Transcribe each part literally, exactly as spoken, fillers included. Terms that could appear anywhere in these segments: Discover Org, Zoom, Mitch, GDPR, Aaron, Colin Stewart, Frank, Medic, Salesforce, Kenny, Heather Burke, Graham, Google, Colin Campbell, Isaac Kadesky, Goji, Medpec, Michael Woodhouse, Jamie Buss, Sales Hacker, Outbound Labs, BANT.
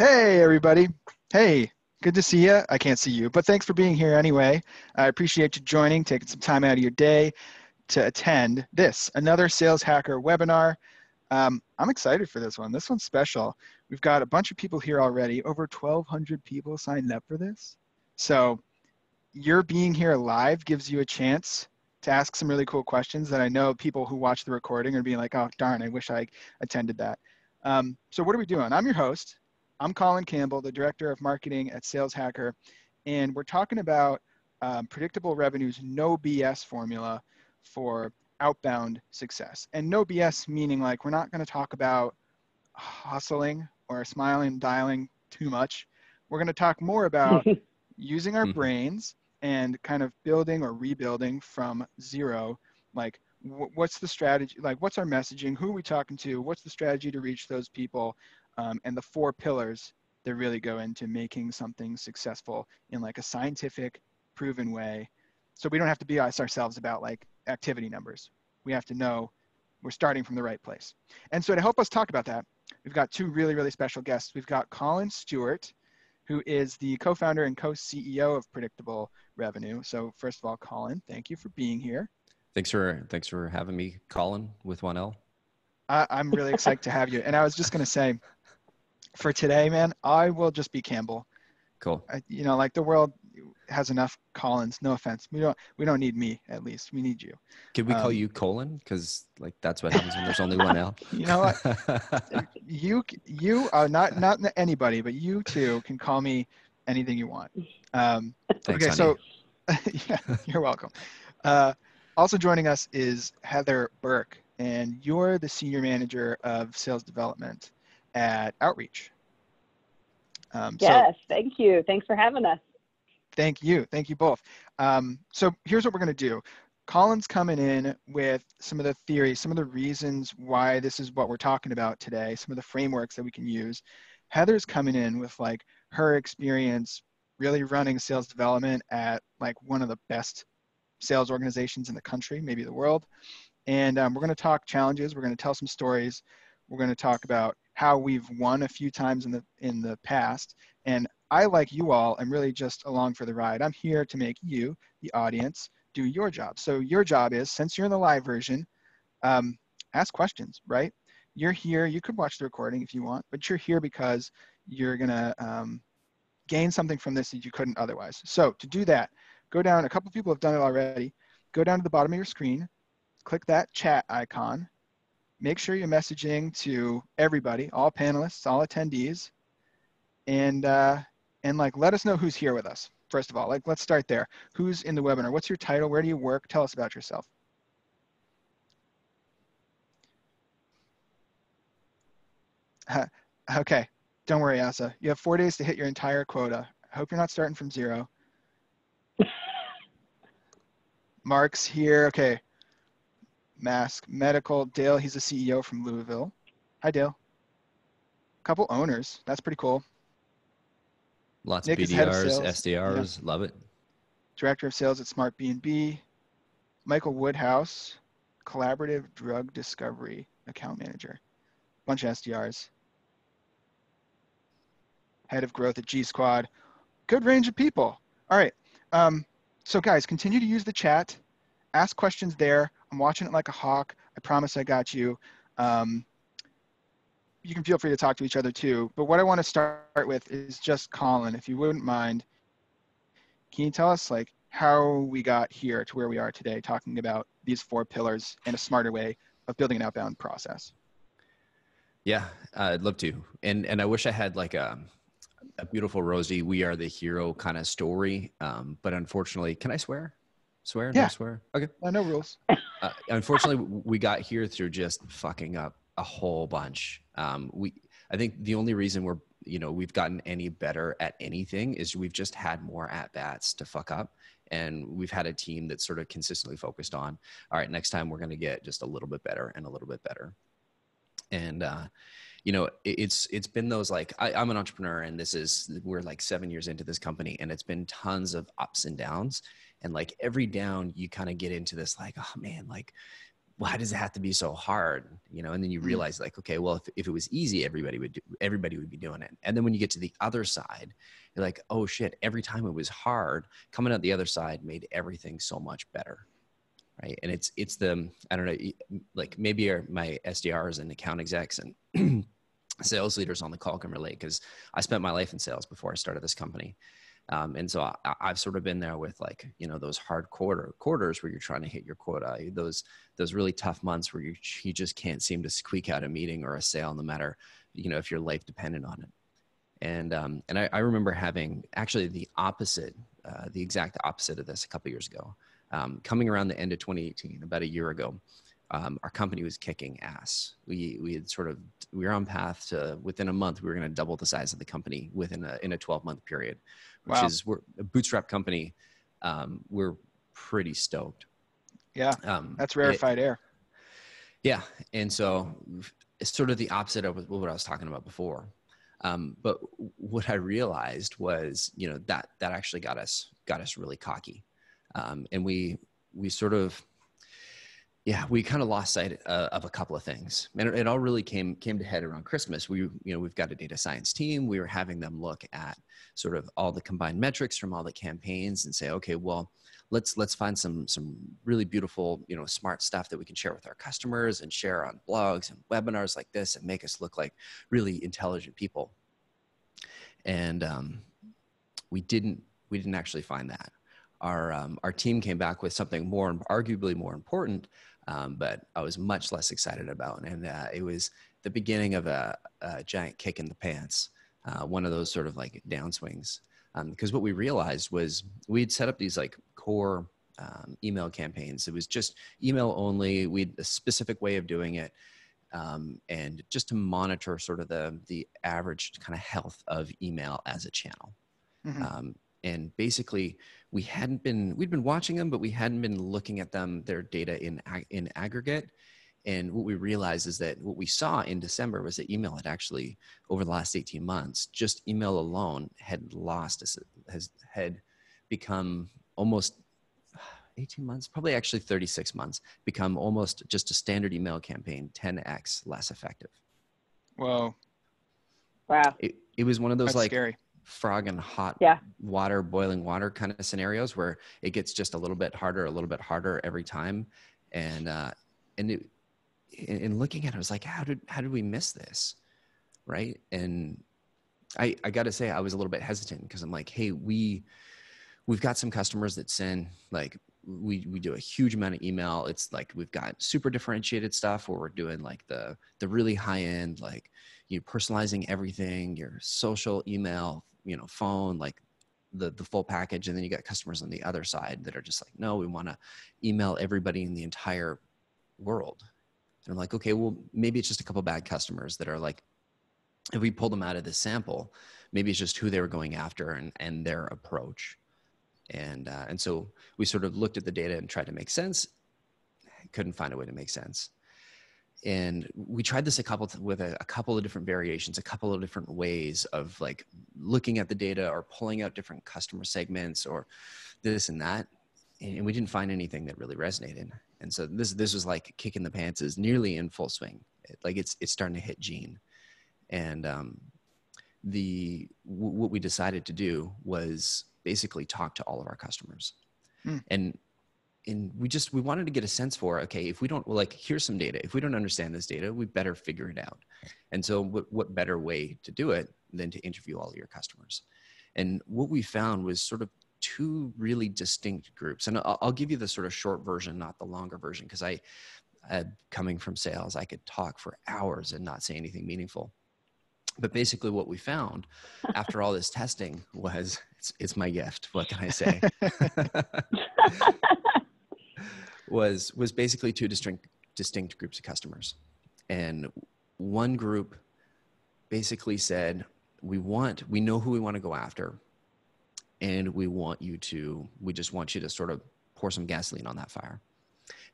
Hey, everybody. Hey, good to see you. I can't see you, but thanks for being here anyway. I appreciate you joining, taking some time out of your day to attend this, another Sales Hacker webinar. Um, I'm excited for this one. This one's special. We've got a bunch of people here already. Over twelve hundred people signed up for this. So your being here live gives you a chance to ask some really cool questions that I know people who watch the recording are being like, oh, darn, I wish I attended that. Um, so what are we doing? I'm your host. I'm Colin Campbell, the Director of Marketing at Sales Hacker. And we're talking about um, Predictable Revenue's no B S formula for outbound success. And no B S meaning like we're not going to talk about hustling or smiling and dialing too much. We're going to talk more about using our brains and kind of building or rebuilding from zero. Like wh what's the strategy? Like what's our messaging? Who are we talking to? What's the strategy to reach those people? Um, and the four pillars that really go into making something successful in like a scientific proven way. So we don't have to be us ourselves about like activity numbers. We have to know we're starting from the right place. And so to help us talk about that, we've got two really, really special guests. We've got Colin Stewart, who is the co-founder and co-C E O of Predictable Revenue. So first of all, Colin, thank you for being here. Thanks for, thanks for having me, Colin, with one L. I, I'm really excited to have you. And I was just going to say, for today, man, I will just be Campbell. Cool. I, you know, like the world has enough Colins. No offense. We don't, we don't need me, at least. We need you. Could we um, call you Colin? Because like that's what happens when there's only one L. You know what? you, you are not, not anybody, but you two can call me anything you want. Um, Thanks, okay, honey. So yeah, you're welcome. Uh, also joining us is Heather Burke, and you're the Senior Manager of Sales Development at Outreach. Um, yes, so, thank you. Thanks for having us. Thank you. Thank you both. Um, so here's what we're going to do. Colin's coming in with some of the theory, some of the reasons why this is what we're talking about today, some of the frameworks that we can use. Heather's coming in with like her experience really running sales development at like one of the best sales organizations in the country, maybe the world. And um, we're going to talk challenges. We're going to tell some stories. We're going to talk about how we've won a few times in the in the past. And I, like you all, am really just along for the ride. I'm here to make you, the audience, do your job. So your job is, since you're in the live version, um, ask questions, right? You're here. You could watch the recording if you want, but you're here because you're going to um, gain something from this that you couldn't otherwise. So to do that, go down. A couple of people have done it already. Go down to the bottom of your screen. Click that chat icon. Make sure you're messaging to everybody, all panelists, all attendees, and uh, and like let us know who's here with us. First of all, like let's start there. Who's in the webinar? What's your title? Where do you work? Tell us about yourself. Uh, okay, don't worry, Asa. You have four days to hit your entire quota. I hope you're not starting from zero. Mark's here. Okay. Mask, medical, Dale, he's a C E O from Louisville. Hi, Dale. A couple owners, that's pretty cool. Lots Nick of B D Rs, of S D Rs, yeah. Love it. Director of sales at Smart B and B. Michael Woodhouse, collaborative drug discovery account manager. Bunch of S D Rs. Head of growth at G Squad. Good range of people. All right, um, so guys, continue to use the chat. Ask questions there. I'm watching it like a hawk. I promise I got you. Um, you can feel free to talk to each other too. But what I want to start with is just Colin, if you wouldn't mind, can you tell us like how we got here to where we are today, talking about these four pillars and a smarter way of building an outbound process? Yeah, uh, I'd love to. And and I wish I had like a, a beautiful rosy, we are the hero kind of story. Um, but unfortunately, can I swear? Swear? Yeah. No swear? Okay. Uh, no rules. Uh, unfortunately, we got here through just fucking up a whole bunch. Um, we, I think the only reason we're, you know, we've gotten any better at anything is we've just had more at-bats to fuck up. And we've had a team that's sort of consistently focused on, all right, next time we're going to get just a little bit better and a little bit better. And, uh, you know, it's, it's been those, like, I, I'm an entrepreneur and this is, we're like seven years into this company and it's been tons of ups and downs. And like every down, you kind of get into this, like, oh man, like why does it have to be so hard? You know, and then you realize like, okay, well, if, if it was easy, everybody would do, everybody would be doing it. And then when you get to the other side, you're like, oh shit, every time it was hard, coming out the other side made everything so much better. Right. And it's, it's the, I don't know, like maybe our, my S D Rs and account execs and sales leaders on the call can relate, because I spent my life in sales before I started this company. Um, and so I, I've sort of been there with like, you know, those hard quarter quarters where you're trying to hit your quota, those, those really tough months where you, you just can't seem to squeak out a meeting or a sale, no matter, you know, if your life depended on it. And, um, and I, I remember having actually the opposite, uh, the exact opposite of this a couple of years ago, um, coming around the end of twenty eighteen, about a year ago. Um, our company was kicking ass. We, we had sort of, we were on path to, within a month, we were going to double the size of the company within a, in a twelve month period, which wow. is, we're a bootstrap company. Um, we're pretty stoked. Yeah. Um, that's rarefied it, air. Yeah. And so it's sort of the opposite of what I was talking about before. Um, but what I realized was, you know, that, that actually got us, got us really cocky. Um, and we, we sort of, Yeah, we kind of lost sight uh, of a couple of things, and it, it all really came came to head around Christmas. We, you know, we've got a data science team. We were having them look at sort of all the combined metrics from all the campaigns and say, okay, well, let's let's find some some really beautiful, you know, smart stuff that we can share with our customers and share on blogs and webinars like this, and make us look like really intelligent people. And um, we didn't we didn't actually find that. Our um, our team came back with something more, arguably more important. Um, but I was much less excited about. And uh, it was the beginning of a, a giant kick in the pants, uh, one of those sort of like downswings. Um, because what we realized was we had set up these like core um, email campaigns. It was just email only. We had a specific way of doing it. Um, and just to monitor sort of the, the average kind of health of email as a channel. Mm-hmm. um, and basically, we hadn't been, we'd been watching them, but we hadn't been looking at them, their data in, in aggregate. And what we realized is that what we saw in December was that email had actually, over the last eighteen months, just email alone had lost, has had become almost eighteen months, probably actually thirty-six months, become almost just a standard email campaign, ten X less effective. Whoa. Wow. It, it was one of those That's like- scary. frog and hot yeah. water, boiling water kind of scenarios where it gets just a little bit harder, a little bit harder every time. And, uh, and it, in looking at it, I was like, how did, how did we miss this? Right. And I, I gotta say, I was a little bit hesitant because I'm like, hey, we, we've got some customers that send like, we, we do a huge amount of email. It's like, we've got super differentiated stuff where we're doing like the, the really high end, like you're personalizing everything, your social, email, you know, phone, like the, the full package. And then you got customers on the other side that are just like, no, we want to email everybody in the entire world. And I'm like, okay, well, maybe it's just a couple bad customers that are like, if we pull them out of this sample, maybe it's just who they were going after and, and their approach. And, uh, and so we sort of looked at the data and tried to make sense. Couldn't find a way to make sense. And we tried this a couple th- with a, a couple of different variations, a couple of different ways of like looking at the data or pulling out different customer segments or this and that. And, and we didn't find anything that really resonated. And so this, this was like kicking the pants is nearly in full swing. It, like it's, it's starting to hit Gene. And um, the, w- what we decided to do was basically talk to all of our customers. Mm. And And we just, we wanted to get a sense for, okay, if we don't, well, like, here's some data. If we don't understand this data, we better figure it out. And so what, what better way to do it than to interview all of your customers? And what we found was sort of two really distinct groups. And I'll, I'll give you the sort of short version, not the longer version, because I, uh, coming from sales, I could talk for hours and not say anything meaningful. But basically what we found after all this testing was, it's, it's my gift, what can I say? was was basically two distinct distinct groups of customers. And one group basically said, we want, we know who we want to go after, and we want you to, we just want you to sort of pour some gasoline on that fire.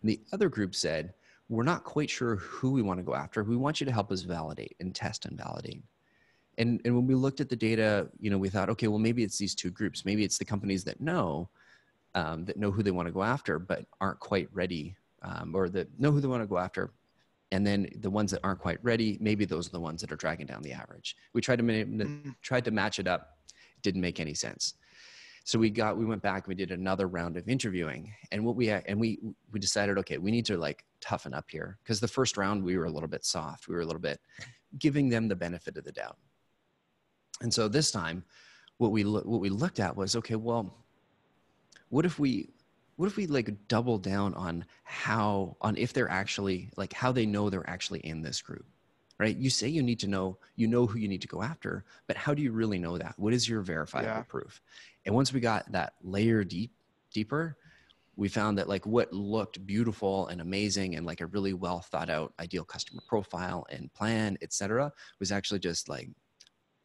And the other group said, we're not quite sure who we want to go after. We want you to help us validate and test and validate. And, and when we looked at the data, you know, we thought, okay, well, maybe it's these two groups. Maybe it's the companies that know, Um, that know who they want to go after, but aren't quite ready um, or that know who they want to go after. And then the ones that aren't quite ready, maybe those are the ones that are dragging down the average. We tried to, mm-hmm. tried to match it up. It didn't make any sense. So we got, we went back, we did another round of interviewing, and what we, and we, we decided, okay, we need to like toughen up here. Cause the first round we were a little bit soft. We were a little bit giving them the benefit of the doubt. And so this time what we, what we looked at was, okay, well, what if we, what if we like double down on how, on if they're actually like how they know they're actually in this group, right? You say you need to know, you know who you need to go after, but how do you really know that? What is your verifiable yeah. proof? And once we got that layer deep, deeper, we found that like what looked beautiful and amazing and like a really well thought out ideal customer profile and plan, et cetera, was actually just like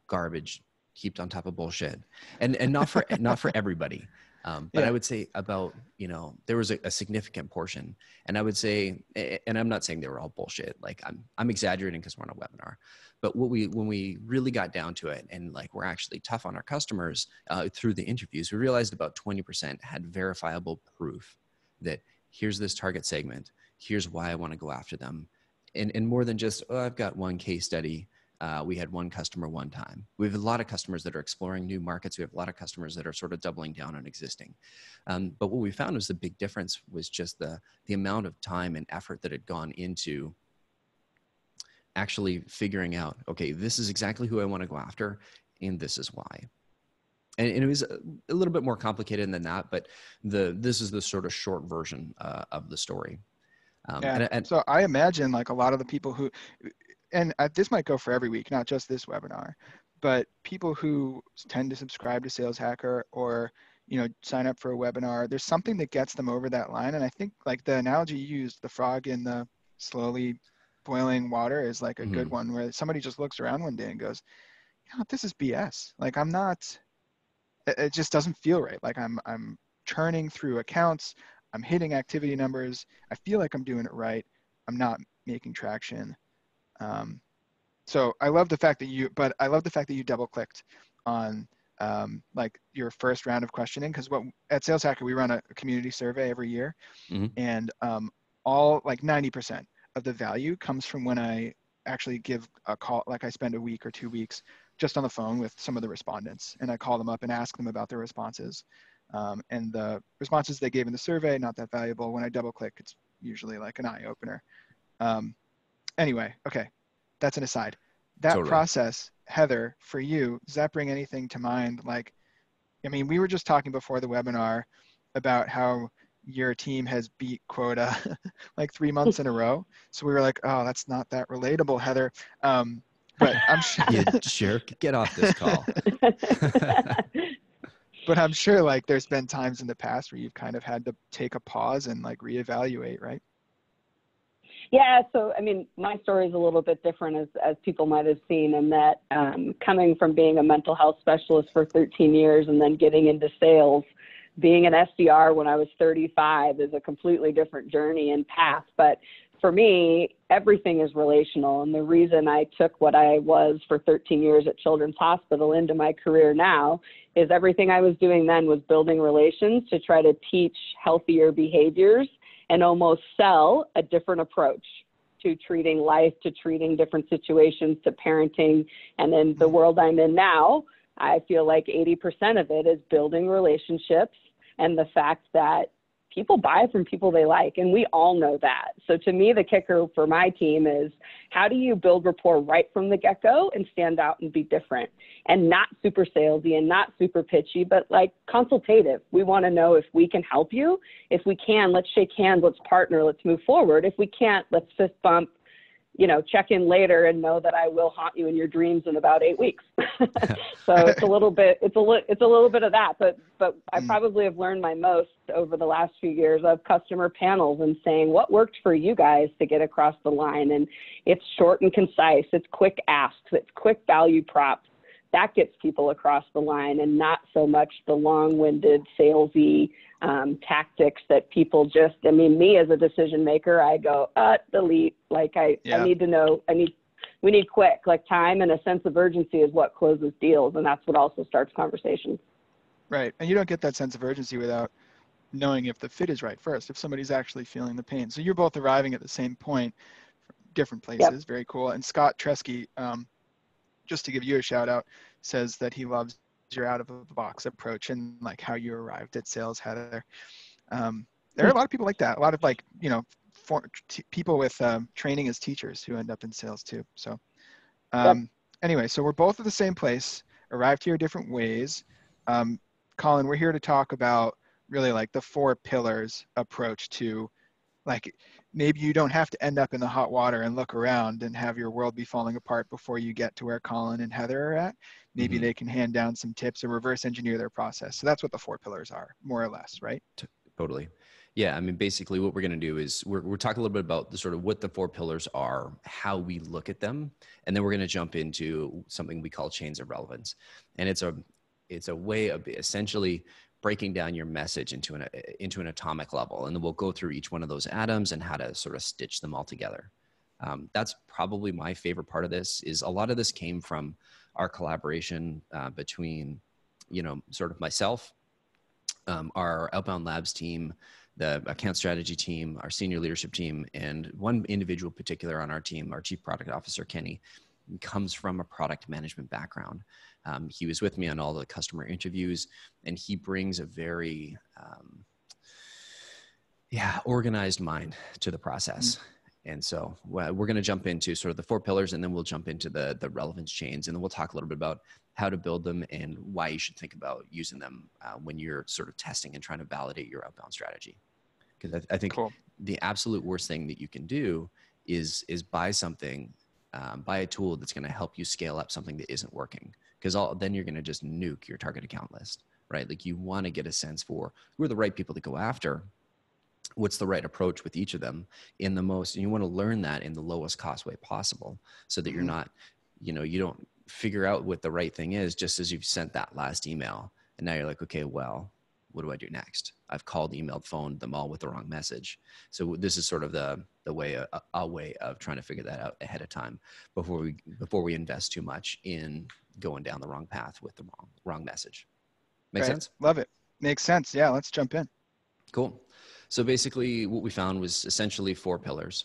garbage heaped on top of bullshit. And, and not for, not for everybody. Um, but yeah. I would say about, you know, there was a, a significant portion, and I would say, and I'm not saying they were all bullshit. Like I'm, I'm exaggerating because we're on a webinar, but what we, when we really got down to it and like, we're actually tough on our customers uh, through the interviews, we realized about twenty percent had verifiable proof that here's this target segment. Here's why I want to go after them. And, and more than just, oh, I've got one case study. Uh, we had one customer one time. We have a lot of customers that are exploring new markets. We have a lot of customers that are sort of doubling down on existing. Um, but what we found was the big difference was just the, the amount of time and effort that had gone into actually figuring out, okay, this is exactly who I want to go after, and this is why. And, and it was a, a little bit more complicated than that, but the this is the sort of short version uh, of the story. Um, yeah. and, and so I imagine like a lot of the people who... And this might go for every week, not just this webinar, but people who tend to subscribe to Sales Hacker or, you know, sign up for a webinar, there's something that gets them over that line. And I think like the analogy you used, the frog in the slowly boiling water, is like a mm-hmm. good one, where somebody just looks around one day and goes, you know, this is B S. Like I'm not, it just doesn't feel right. Like I'm, I'm churning through accounts. I'm hitting activity numbers. I feel like I'm doing it right. I'm not making traction. Um, so I love the fact that you, but I love the fact that you double clicked on, um, like your first round of questioning. Cause what at Sales Hacker, we run a community survey every year, mm-hmm. and, um, all like ninety percent of the value comes from when I actually give a call. Like I spend a week or two weeks just on the phone with some of the respondents, and I call them up and ask them about their responses. Um, and the responses they gave in the survey, not that valuable. When I double click, it's usually like an eye opener. Um, Anyway, okay, that's an aside. That totally. Process, Heather, for you, does that bring anything to mind? Like, I mean, we were just talking before the webinar about how your team has beat quota like three months in a row. So we were like, oh, that's not that relatable, Heather. Um, but I'm sure. You jerk, get off this call. But I'm sure like there's been times in the past where you've kind of had to take a pause and like reevaluate, right? Yeah, so I mean, my story is a little bit different, as, as people might have seen, in that um, coming from being a mental health specialist for thirteen years and then getting into sales, being an S D R when I was thirty-five is a completely different journey and path. But for me, everything is relational. And the reason I took what I was for thirteen years at Children's Hospital into my career now is everything I was doing then was building relations to try to teach healthier behaviors and almost sell a different approach to treating life, to treating different situations, to parenting. And in the world I'm in now, I feel like eighty percent of it is building relationships and the fact that people buy from people they like, and we all know that. So to me, the kicker for my team is, how do you build rapport right from the get-go and stand out and be different and not super salesy and not super pitchy, but like consultative. We want to know if we can help you. If we can, let's shake hands, let's partner, let's move forward. If we can't, let's fist bump, you know, check in later and know that I will haunt you in your dreams in about eight weeks. So it's a little bit, it's a little, it's a little bit of that, but, but I probably have learned my most over the last few years of customer panels and saying what worked for you guys to get across the line. And it's short and concise. It's quick asks. It's quick value props. That gets people across the line, and not so much the long-winded salesy um, tactics that people just, I mean, me as a decision maker, I go, uh, delete. Like I, yeah. I need to know, I need, we need quick, like time and a sense of urgency is what closes deals. And that's what also starts conversations. Right. And you don't get that sense of urgency without knowing if the fit is right first, if somebody's actually feeling the pain. So you're both arriving at the same point, from different places. Yep. Very cool. And Scott Tresky, um, just to give you a shout out, says that he loves your out of the box approach and like how you arrived at sales, Heather. Um, there are a lot of people like that. A lot of like, you know, for, t people with um, training as teachers who end up in sales too. So um, yep. Anyway, so we're both at the same place, arrived here different ways. Um, Colin, we're here to talk about really like the four pillars approach to like, maybe you don't have to end up in the hot water and look around and have your world be falling apart before you get to where Colin and Heather are at. Maybe mm-hmm. they can hand down some tips and reverse engineer their process. So that's what the four pillars are, more or less, right? Totally. Yeah. I mean, basically what we're going to do is we're, we're talking a little bit about the sort of what the four pillars are, how we look at them. And then we're going to jump into something we call chains of relevance. And it's a, it's a way of essentially breaking down your message into an, into an atomic level. And then we'll go through each one of those atoms and how to sort of stitch them all together. Um, that's probably my favorite part of this. Is a lot of this came from our collaboration uh, between, you know, sort of myself, um, our Outbound Labs team, the account strategy team, our senior leadership team, and one individual particular on our team, our chief product officer, Kenny, comes from a product management background. Um, he was with me on all the customer interviews, and he brings a very, um, yeah, organized mind to the process. Mm-hmm. And so we're going to jump into sort of the four pillars, and then we'll jump into the, the relevance chains, and then we'll talk a little bit about how to build them and why you should think about using them uh, when you're sort of testing and trying to validate your outbound strategy. Because I, th I think cool. the absolute worst thing that you can do is, is buy something, um, buy a tool that's going to help you scale up something that isn't working. Because all, then you're going to just nuke your target account list, right? Like you want to get a sense for who are the right people to go after, what's the right approach with each of them in the most, and you want to learn that in the lowest cost way possible so that you're not, you know, you don't figure out what the right thing is just as you've sent that last email. And now you're like, okay, well, what do I do next? I've called, emailed, phoned them all with the wrong message. So this is sort of the, the way, a, a way of trying to figure that out ahead of time before we, before we invest too much in going down the wrong path with the wrong, wrong message. Make sense? Love it. Makes sense. Yeah. Let's jump in. Cool. So basically what we found was essentially four pillars.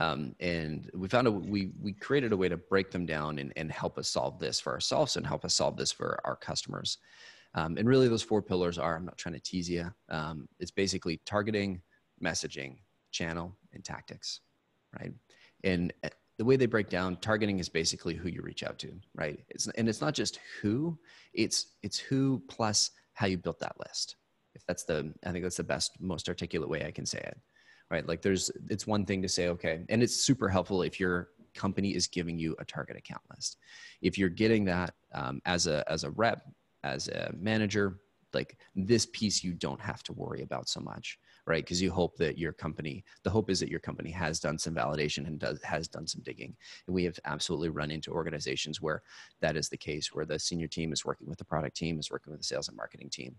Um, and we found a, we, we created a way to break them down and, and help us solve this for ourselves and help us solve this for our customers. Um, and really those four pillars are, I'm not trying to tease you. Um, it's basically targeting, messaging, channel, and tactics, right? And the way they break down, targeting is basically who you reach out to, right? It's, and it's not just who, it's, it's who plus how you built that list. If that's the, I think that's the best, most articulate way I can say it, right? Like there's, it's one thing to say, okay, and it's super helpful if your company is giving you a target account list. If you're getting that um, as a, as a rep, as a manager, like this piece, you don't have to worry about so much, right? Because you hope that your company, the hope is that your company has done some validation and does, has done some digging. And we have absolutely run into organizations where that is the case, where the senior team is working with the product team, is working with the sales and marketing team.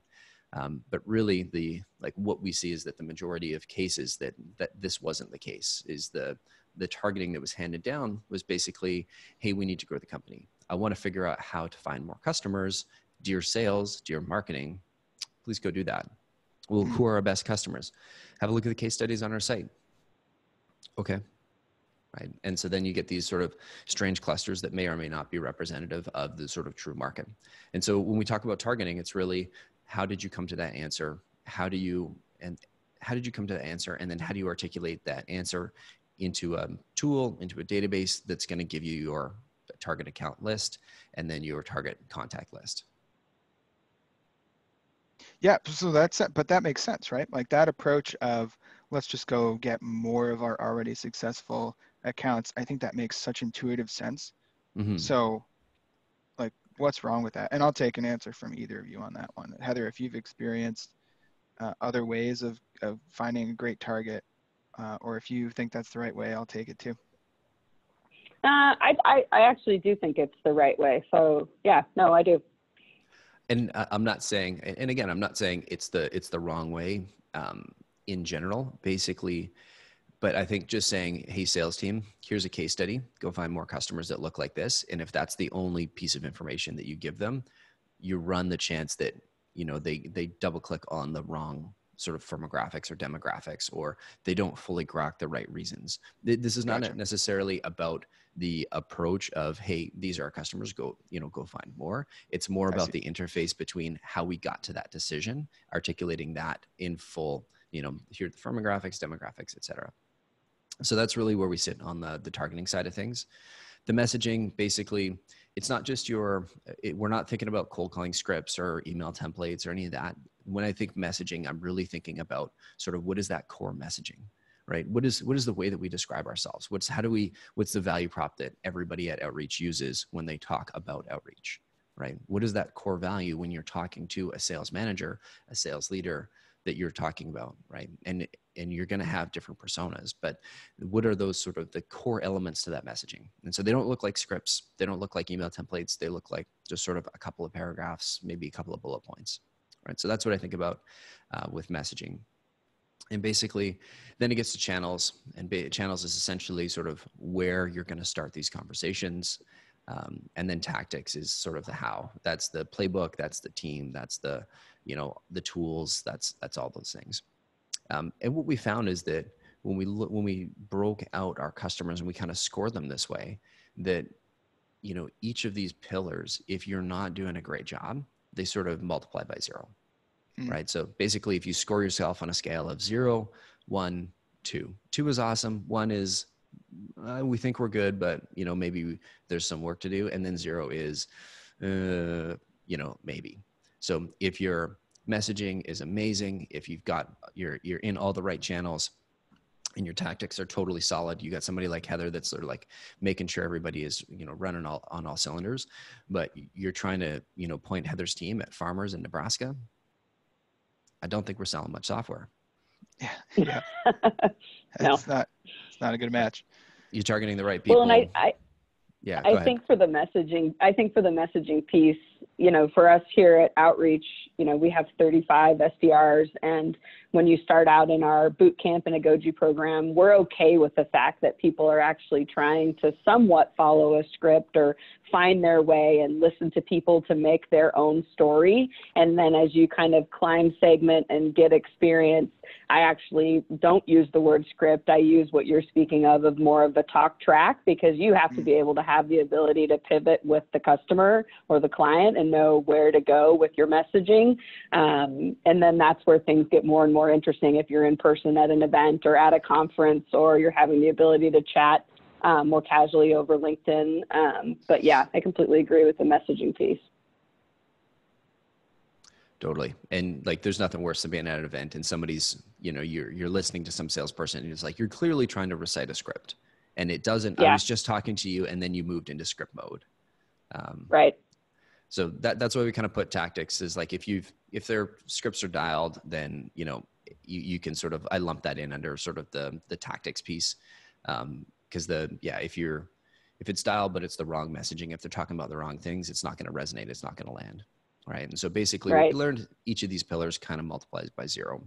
Um, but really the, like what we see is that the majority of cases that, that this wasn't the case is the, the targeting that was handed down was basically, hey, we need to grow the company. I want to figure out how to find more customers, dear sales, dear marketing, please go do that. Well, who are our best customers? Have a look at the case studies on our site. Okay. Right. And so then you get these sort of strange clusters that may or may not be representative of the sort of true market. And so when we talk about targeting, it's really, how did you come to that answer? How do you, and how did you come to the answer? And then how do you articulate that answer into a tool, into a database that's going to give you your target account list and then your target contact list? Yeah. So that's it. But that makes sense, right? Like that approach of let's just go get more of our already successful accounts. I think that makes such intuitive sense. Mm-hmm. So what's wrong with that? And I'll take an answer from either of you on that one. Heather, if you've experienced uh, other ways of, of finding a great target, uh, or if you think that's the right way, I'll take it too. Uh, I, I, I actually do think it's the right way. So yeah, no, I do. And uh, I'm not saying, and again, I'm not saying it's the, it's the wrong way um, in general, basically. But I think just saying, hey, sales team, here's a case study, go find more customers that look like this. And if that's the only piece of information that you give them, you run the chance that, you know, they, they double click on the wrong sort of firmographics or demographics, or they don't fully grok the right reasons. This is not Gotcha. necessarily about the approach of, hey, these are our customers, go, you know, go find more. It's more about the interface between how we got to that decision, articulating that in full, you know, here are the firmographics, demographics, et cetera. So that's really where we sit on the, the targeting side of things. The messaging, basically, it's not just your, it, we're not thinking about cold calling scripts or email templates or any of that. When I think messaging, I'm really thinking about sort of what is that core messaging, right? What is, what is the way that we describe ourselves? What's, how do we, what's the value prop that everybody at Outreach uses when they talk about Outreach, right? What is that core value when you're talking to a sales manager, a sales leader, that you're talking about, right? And, and you're going to have different personas, but what are those sort of the core elements to that messaging? And so they don't look like scripts. They don't look like email templates. They look like just sort of a couple of paragraphs, maybe a couple of bullet points, right? So that's what I think about uh, with messaging. And basically, then it gets to channels, and channels is essentially sort of where you're going to start these conversations. Um, and then tactics is sort of the how. That's the playbook, that's the team, that's the, you know, the tools, that's, that's all those things. Um, and what we found is that when we, look, when we broke out our customers and we kind of scored them this way, that, you know, each of these pillars, if you're not doing a great job, they sort of multiply by zero, mm. right? So basically, if you score yourself on a scale of zero, one, two. Two is awesome, one is, Uh, we think we're good, but, you know, maybe there's some work to do. And then zero is, uh, you know, maybe. So if your messaging is amazing, if you've got, you're, you're in all the right channels and your tactics are totally solid, you got somebody like Heather that's sort of like making sure everybody is, you know, running all on all cylinders, but you're trying to, you know, point Heather's team at farmers in Nebraska. I don't think we're selling much software. Yeah. yeah. No. It's not, it's not a good match. You're targeting the right people. Well, and I, I, yeah, I think for the messaging, I think for the messaging piece, you know, for us here at Outreach, you know, we have thirty-five S D Rs. And when you start out in our boot camp and a Goji program, we're okay with the fact that people are actually trying to somewhat follow a script or find their way and listen to people to make their own story. And then as you kind of climb segment and get experience, I actually don't use the word script. I use what you're speaking of, of more of the talk track, because you have to be able to have the ability to pivot with the customer or the client and know where to go with your messaging. Um, and then that's where things get more and more interesting if you're in person at an event or at a conference, or you're having the ability to chat um, more casually over LinkedIn. Um, but yeah, I completely agree with the messaging piece. Totally. And like, there's nothing worse than being at an event and somebody's, you know, you're, you're listening to some salesperson and it's like, you're clearly trying to recite a script and it doesn't, yeah. I was just talking to you and then you moved into script mode. Um, right. So that, that's why we kind of put tactics is like, if you've, if their scripts are dialed, then, you know, you, you can sort of, I lump that in under sort of the, the tactics piece. Um, cause the, yeah, if you're, if it's dialed, but it's the wrong messaging, if they're talking about the wrong things, it's not going to resonate. It's not going to land. Right. And so basically right. we learned each of these pillars kind of multiplies by zero.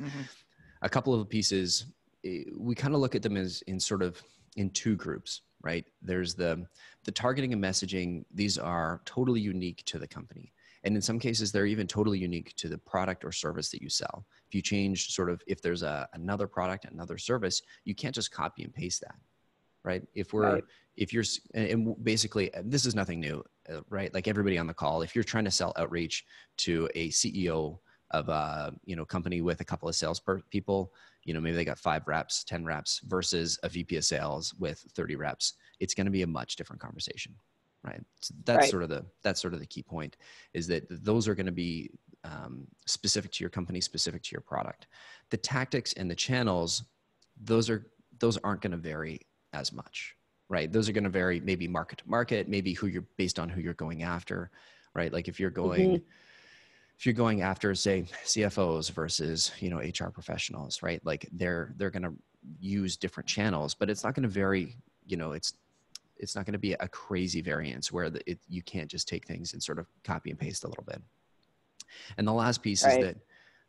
Mm-hmm. A couple of pieces, we kind of look at them as in sort of in two groups, right? There's the, the targeting and messaging. These are totally unique to the company. And in some cases, they're even totally unique to the product or service that you sell. If you change sort of, if there's a, another product, another service, you can't just copy and paste that. Right. If we're, right. if you're, and basically this is nothing new, right? Like everybody on the call, if you're trying to sell Outreach to a C E O of a, you know, company with a couple of sales people, you know, maybe they got five reps, ten reps versus a V P of sales with thirty reps, it's going to be a much different conversation. Right. So that's right. sort of the, that's sort of the key point is that those are going to be um, specific to your company, specific to your product. The tactics and the channels, those are, those aren't going to vary as much, right? Those are going to vary maybe market to market, maybe who you're based on who you're going after, right? Like if you're going, mm-hmm. if you're going after say C F Os versus, you know, H R professionals, right? Like they're, they're going to use different channels, but it's not going to vary, you know, it's, it's not going to be a crazy variance where the, it, you can't just take things and sort of copy and paste a little bit. And the last piece right. is that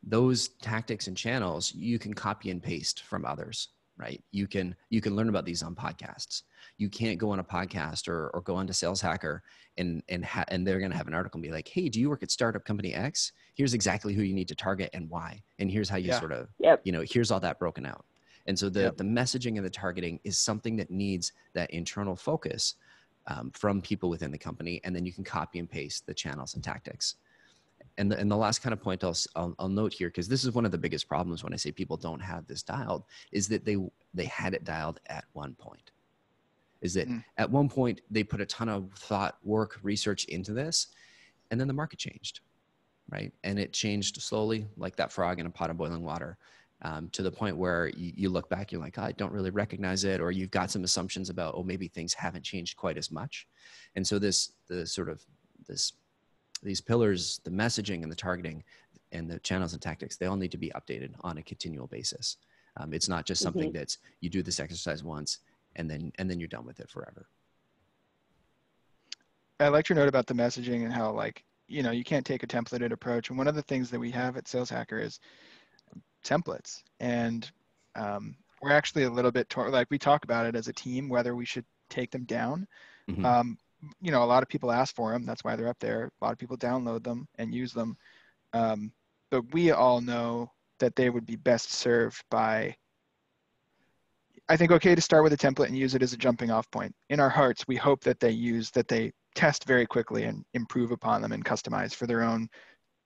those tactics and channels, you can copy and paste from others. right? You can, you can learn about these on podcasts. You can't go on a podcast or, or go on to Sales Hacker and, and, ha and they're going to have an article and be like, hey, do you work at startup company X? Here's exactly who you need to target and why. And here's how you yeah. sort of, yep. you know, here's all that broken out. And so the, yep. the messaging and the targeting is something that needs that internal focus um, from people within the company. And then you can copy and paste the channels and tactics. And the, and the last kind of point I'll, I'll, I'll note here, because this is one of the biggest problems when I say people don't have this dialed, is that they, they had it dialed at one point. Is that mm. at one point they put a ton of thought, work, research into this, and then the market changed, right? And it changed slowly, like that frog in a pot of boiling water, um, to the point where you, you look back, you're like, oh, I don't really recognize it, or you've got some assumptions about, oh, maybe things haven't changed quite as much. And so this, the sort of this, these pillars, the messaging and the targeting and the channels and tactics, they all need to be updated on a continual basis. Um, it's not just something mm-hmm. that's, you do this exercise once and then, and then you're done with it forever. I liked your note about the messaging and how, like, you know, you can't take a templated approach. And one of the things that we have at Sales Hacker is templates. And um, we're actually a little bit, like, we talk about it as a team, whether we should take them down. Mm-hmm. um, you know, a lot of people ask for them. That's why they're up there. A lot of people download them and use them. Um, but we all know that they would be best served by, I think, okay to start with a template and use it as a jumping off point. In our hearts, we hope that they use, that they test very quickly and improve upon them and customize for their own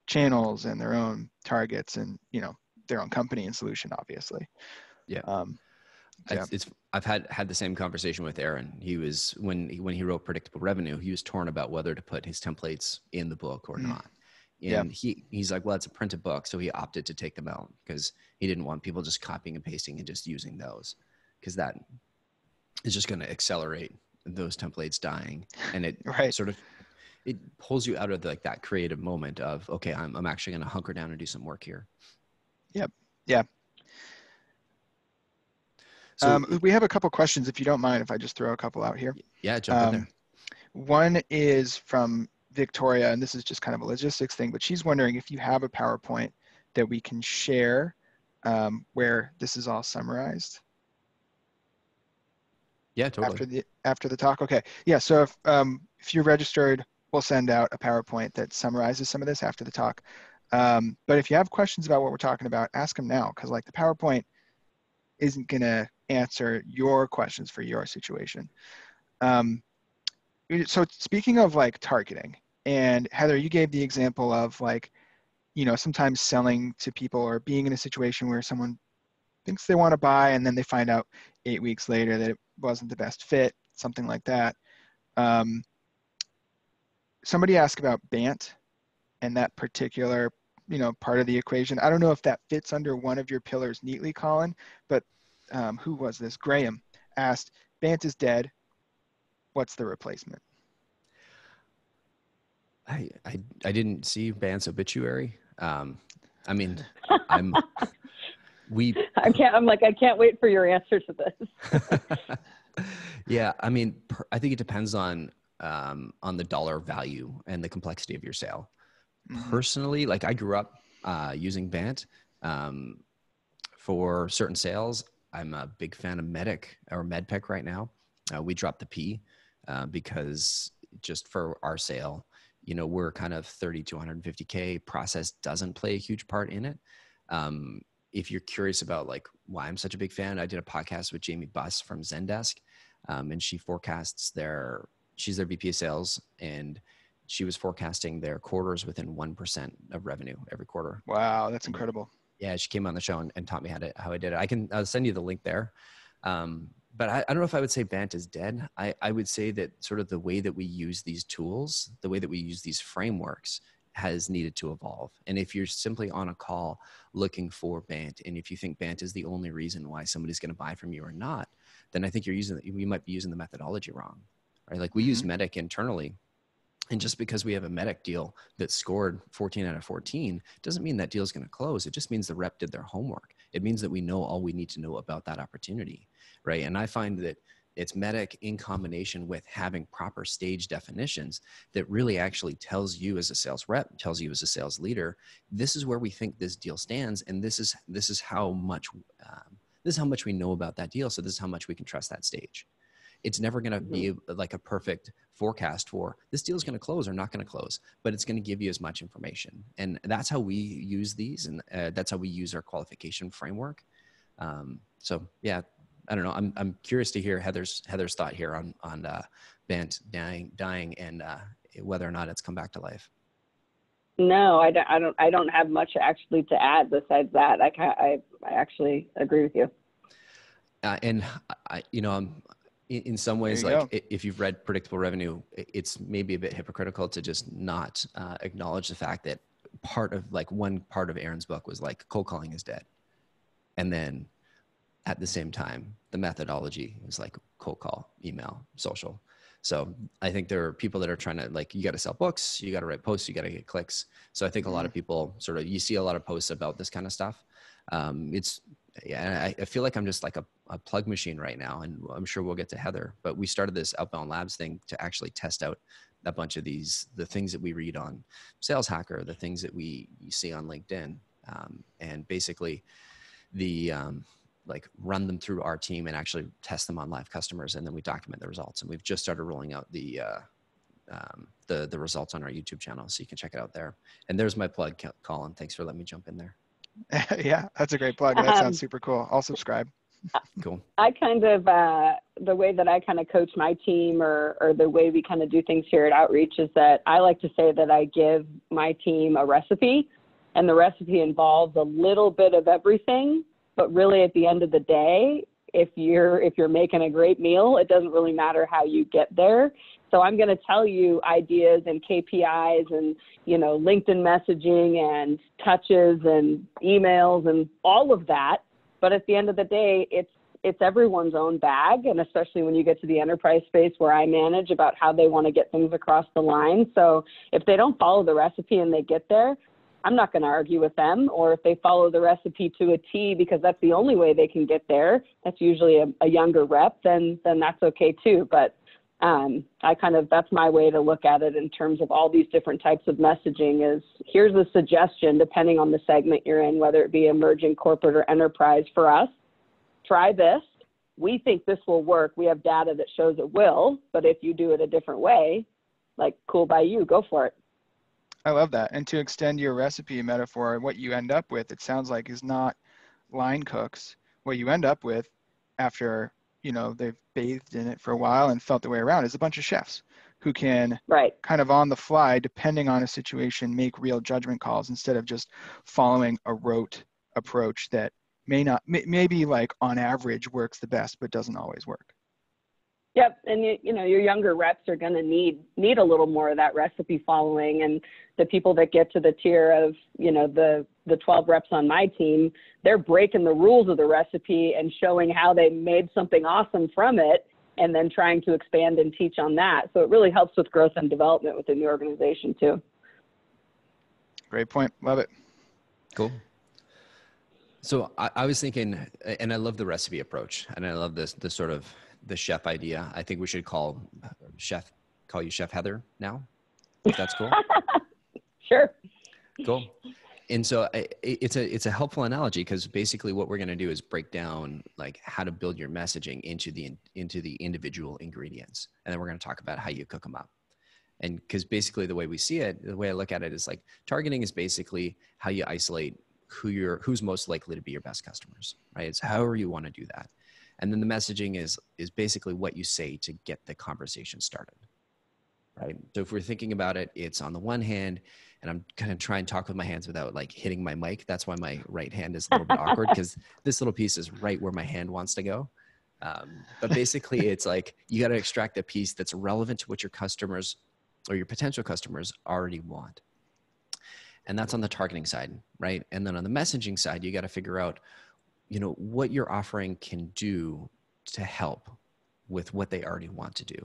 channels and their own targets and, you know, their own company and solution, obviously. Yeah. Um, so. It's, it's, I've had, had the same conversation with Aaron. He was, when he, when he wrote Predictable Revenue, he was torn about whether to put his templates in the book or mm. not. And yeah. he, he's like, well, it's a printed book. So he opted to take them out because he didn't want people just copying and pasting and just using those, because that is just going to accelerate those templates dying. And it right. sort of, it pulls you out of the, like, that creative moment of, okay, I'm, I'm actually going to hunker down and do some work here. Yep. Yeah. So, um, we have a couple questions, if you don't mind, if I just throw a couple out here. Yeah, jump um, in there. One is from Victoria, and this is just kind of a logistics thing, but she's wondering if you have a PowerPoint that we can share um, where this is all summarized. Yeah, totally. After the, after the talk, okay. Yeah, so if, um, if you're registered, we'll send out a PowerPoint that summarizes some of this after the talk. Um, but if you have questions about what we're talking about, ask them now, because, like, the PowerPoint isn't going to answer your questions for your situation. Um, so speaking of, like, targeting, and Heather, you gave the example of, like, you know, sometimes selling to people or being in a situation where someone thinks they want to buy and then they find out eight weeks later that it wasn't the best fit, something like that. Um, somebody asked about BANT and that particular, you know, part of the equation. I don't know if that fits under one of your pillars neatly, Colin, but um, who was this? Graham asked, BANT is dead. What's the replacement? I, I, I didn't see BANT's obituary. Um, I mean, I'm... We, I can't, I'm like, I can't wait for your answer to this. Yeah. I mean, per, I think it depends on, um, on the dollar value and the complexity of your sale. Mm-hmm. Personally, like, I grew up, uh, using BANT, um, for certain sales. I'm a big fan of Medic or Medpec right now. Uh, we dropped the P, uh, because just for our sale, you know, we're kind of thirty to one fifty K. Process doesn't play a huge part in it. Um, If you're curious about, like, why I'm such a big fan, I did a podcast with Jamie Buss from Zendesk, um, and she forecasts their, she's their V P of sales, and she was forecasting their quarters within one percent of revenue every quarter. Wow, that's incredible. Yeah, she came on the show and, and taught me how to, how I did it. I can, I'll send you the link there. Um, but I, I don't know if I would say BANT is dead. I, I would say that sort of the way that we use these tools, the way that we use these frameworks has needed to evolve. And if you're simply on a call looking for BANT, and if you think BANT is the only reason why somebody's going to buy from you or not, then I think you're using, you might be using the methodology wrong, right? Like, we mm-hmm. use Medic internally, and just because we have a Medic deal that scored fourteen out of fourteen, doesn't mean that deal is going to close. It just means the rep did their homework. It means that we know all we need to know about that opportunity, right? And I find that it's Medic in combination with having proper stage definitions that really actually tells you as a sales rep, tells you as a sales leader, this is where we think this deal stands. And this is, this is how much, um, This is how much we know about that deal. So this is how much we can trust that stage. It's never going to be like a perfect forecast for this deal is going to close or not going to close, but it's going to give you as much information. And that's how we use these. And uh, that's how we use our qualification framework. Um, so yeah, I don't know. I'm, I'm curious to hear Heather's, Heather's thought here on, on uh, BANT dying, dying and uh, whether or not it's come back to life. No, I don't, I don't, I don't have much actually to add besides that. I can't, I, I actually agree with you. Uh, and I, you know, I'm, in some ways, like go. If you've read Predictable Revenue, it's maybe a bit hypocritical to just not uh, acknowledge the fact that part of like one part of Aaron's book was like cold calling is dead. And then at the same time, the methodology was like cold call, email, social. So I think there are people that are trying to like, you got to sell books, you got to write posts, you got to get clicks. So I think a lot of people sort of, you see a lot of posts about this kind of stuff. Um, it's, yeah, I, I feel like I'm just like a, a plug machine right now, and I'm sure we'll get to Heather, but we started this Outbound Labs thing to actually test out a bunch of these, the things that we read on Sales Hacker, the things that we you see on LinkedIn, um, and basically the, um, like run them through our team and actually test them on live customers. And then we document the results. And we've just started rolling out the, uh, um, the, the results on our YouTube channel. So you can check it out there. And there's my plug, Colin. Thanks for letting me jump in there. Yeah, that's a great plug. That um, sounds super cool. I'll subscribe. Cool. I kind of, uh, the way that I kind of coach my team or, or the way we kind of do things here at Outreach is that I like to say that I give my team a recipe, and the recipe involves a little bit of everything. But really at the end of the day, if you're, if you're making a great meal, it doesn't really matter how you get there. So I'm going to tell you ideas and K P Is and, you know, LinkedIn messaging and touches and emails and all of that. But at the end of the day, it's, it's everyone's own bag. And especially when you get to the enterprise space where I manage about how they want to get things across the line. So if they don't follow the recipe and they get there, I'm not going to argue with them. Or if they follow the recipe to a T because that's the only way they can get there, that's usually a, a younger rep, then, then that's okay too. But um, I kind of, that's my way to look at it in terms of all these different types of messaging is here's a suggestion, depending on the segment you're in, whether it be emerging, corporate, or enterprise. For us, try this. We think this will work. We have data that shows it will, but if you do it a different way, like cool by you, go for it. I love that. And to extend your recipe metaphor, what you end up with, it sounds like, is not line cooks. What you end up with after, you know, they've bathed in it for a while and felt their way around is a bunch of chefs who can right. kind of on the fly, depending on a situation, make real judgment calls instead of just following a rote approach that may not, may, maybe like on average works the best, but doesn't always work. Yep. And, you, you know, your younger reps are going to need need a little more of that recipe following. And the people that get to the tier of, you know, the, the twelve reps on my team, they're breaking the rules of the recipe and showing how they made something awesome from it and then trying to expand and teach on that. So it really helps with growth and development within the organization, too. Great point. Love it. Cool. So I, I was thinking, and I love the recipe approach, and I love this, this sort of the chef idea. I think we should call chef, call you Chef Heather now, if that's cool. Sure. Cool. And so I, it's a, it's a helpful analogy, because basically what we're going to do is break down like how to build your messaging into the, into the individual ingredients. And then we're going to talk about how you cook them up. And because basically the way we see it, the way I look at it is like targeting is basically how you isolate who you're, who's most likely to be your best customers, right? It's however you want to do that. And then the messaging is, is basically what you say to get the conversation started, right? So if we're thinking about it, it's on the one hand, and I'm kind of trying to talk with my hands without like hitting my mic. That's why my right hand is a little bit awkward, because this little piece is right where my hand wants to go. Um, but basically it's like, you got to extract a piece that's relevant to what your customers or your potential customers already want. And that's on the targeting side, right? And then on the messaging side, you got to figure out, you know, what your offering can do to help with what they already want to do,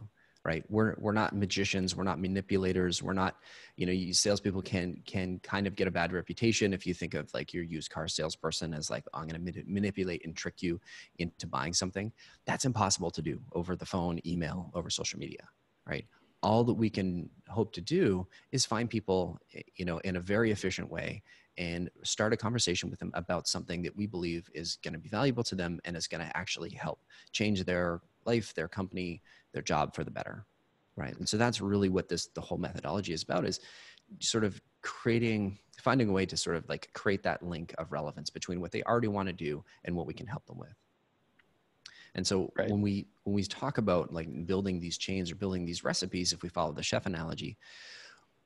right? We're, we're not magicians. We're not manipulators. We're not, you know, you salespeople can, can kind of get a bad reputation if you think of like your used car salesperson as like, I'm going to manipulate and trick you into buying something. That's impossible to do over the phone, email, over social media, right? all that we can hope to do is find people, you know, in a very efficient way and start a conversation with them about something that we believe is going to be valuable to them and is going to actually help change their life, their company, their job for the better, right? And so that's really what this, the whole methodology is about, is sort of creating, finding a way to sort of like create that link of relevance between what they already want to do and what we can help them with. And so right. when we, when we talk about like building these chains or building these recipes, if we follow the chef analogy,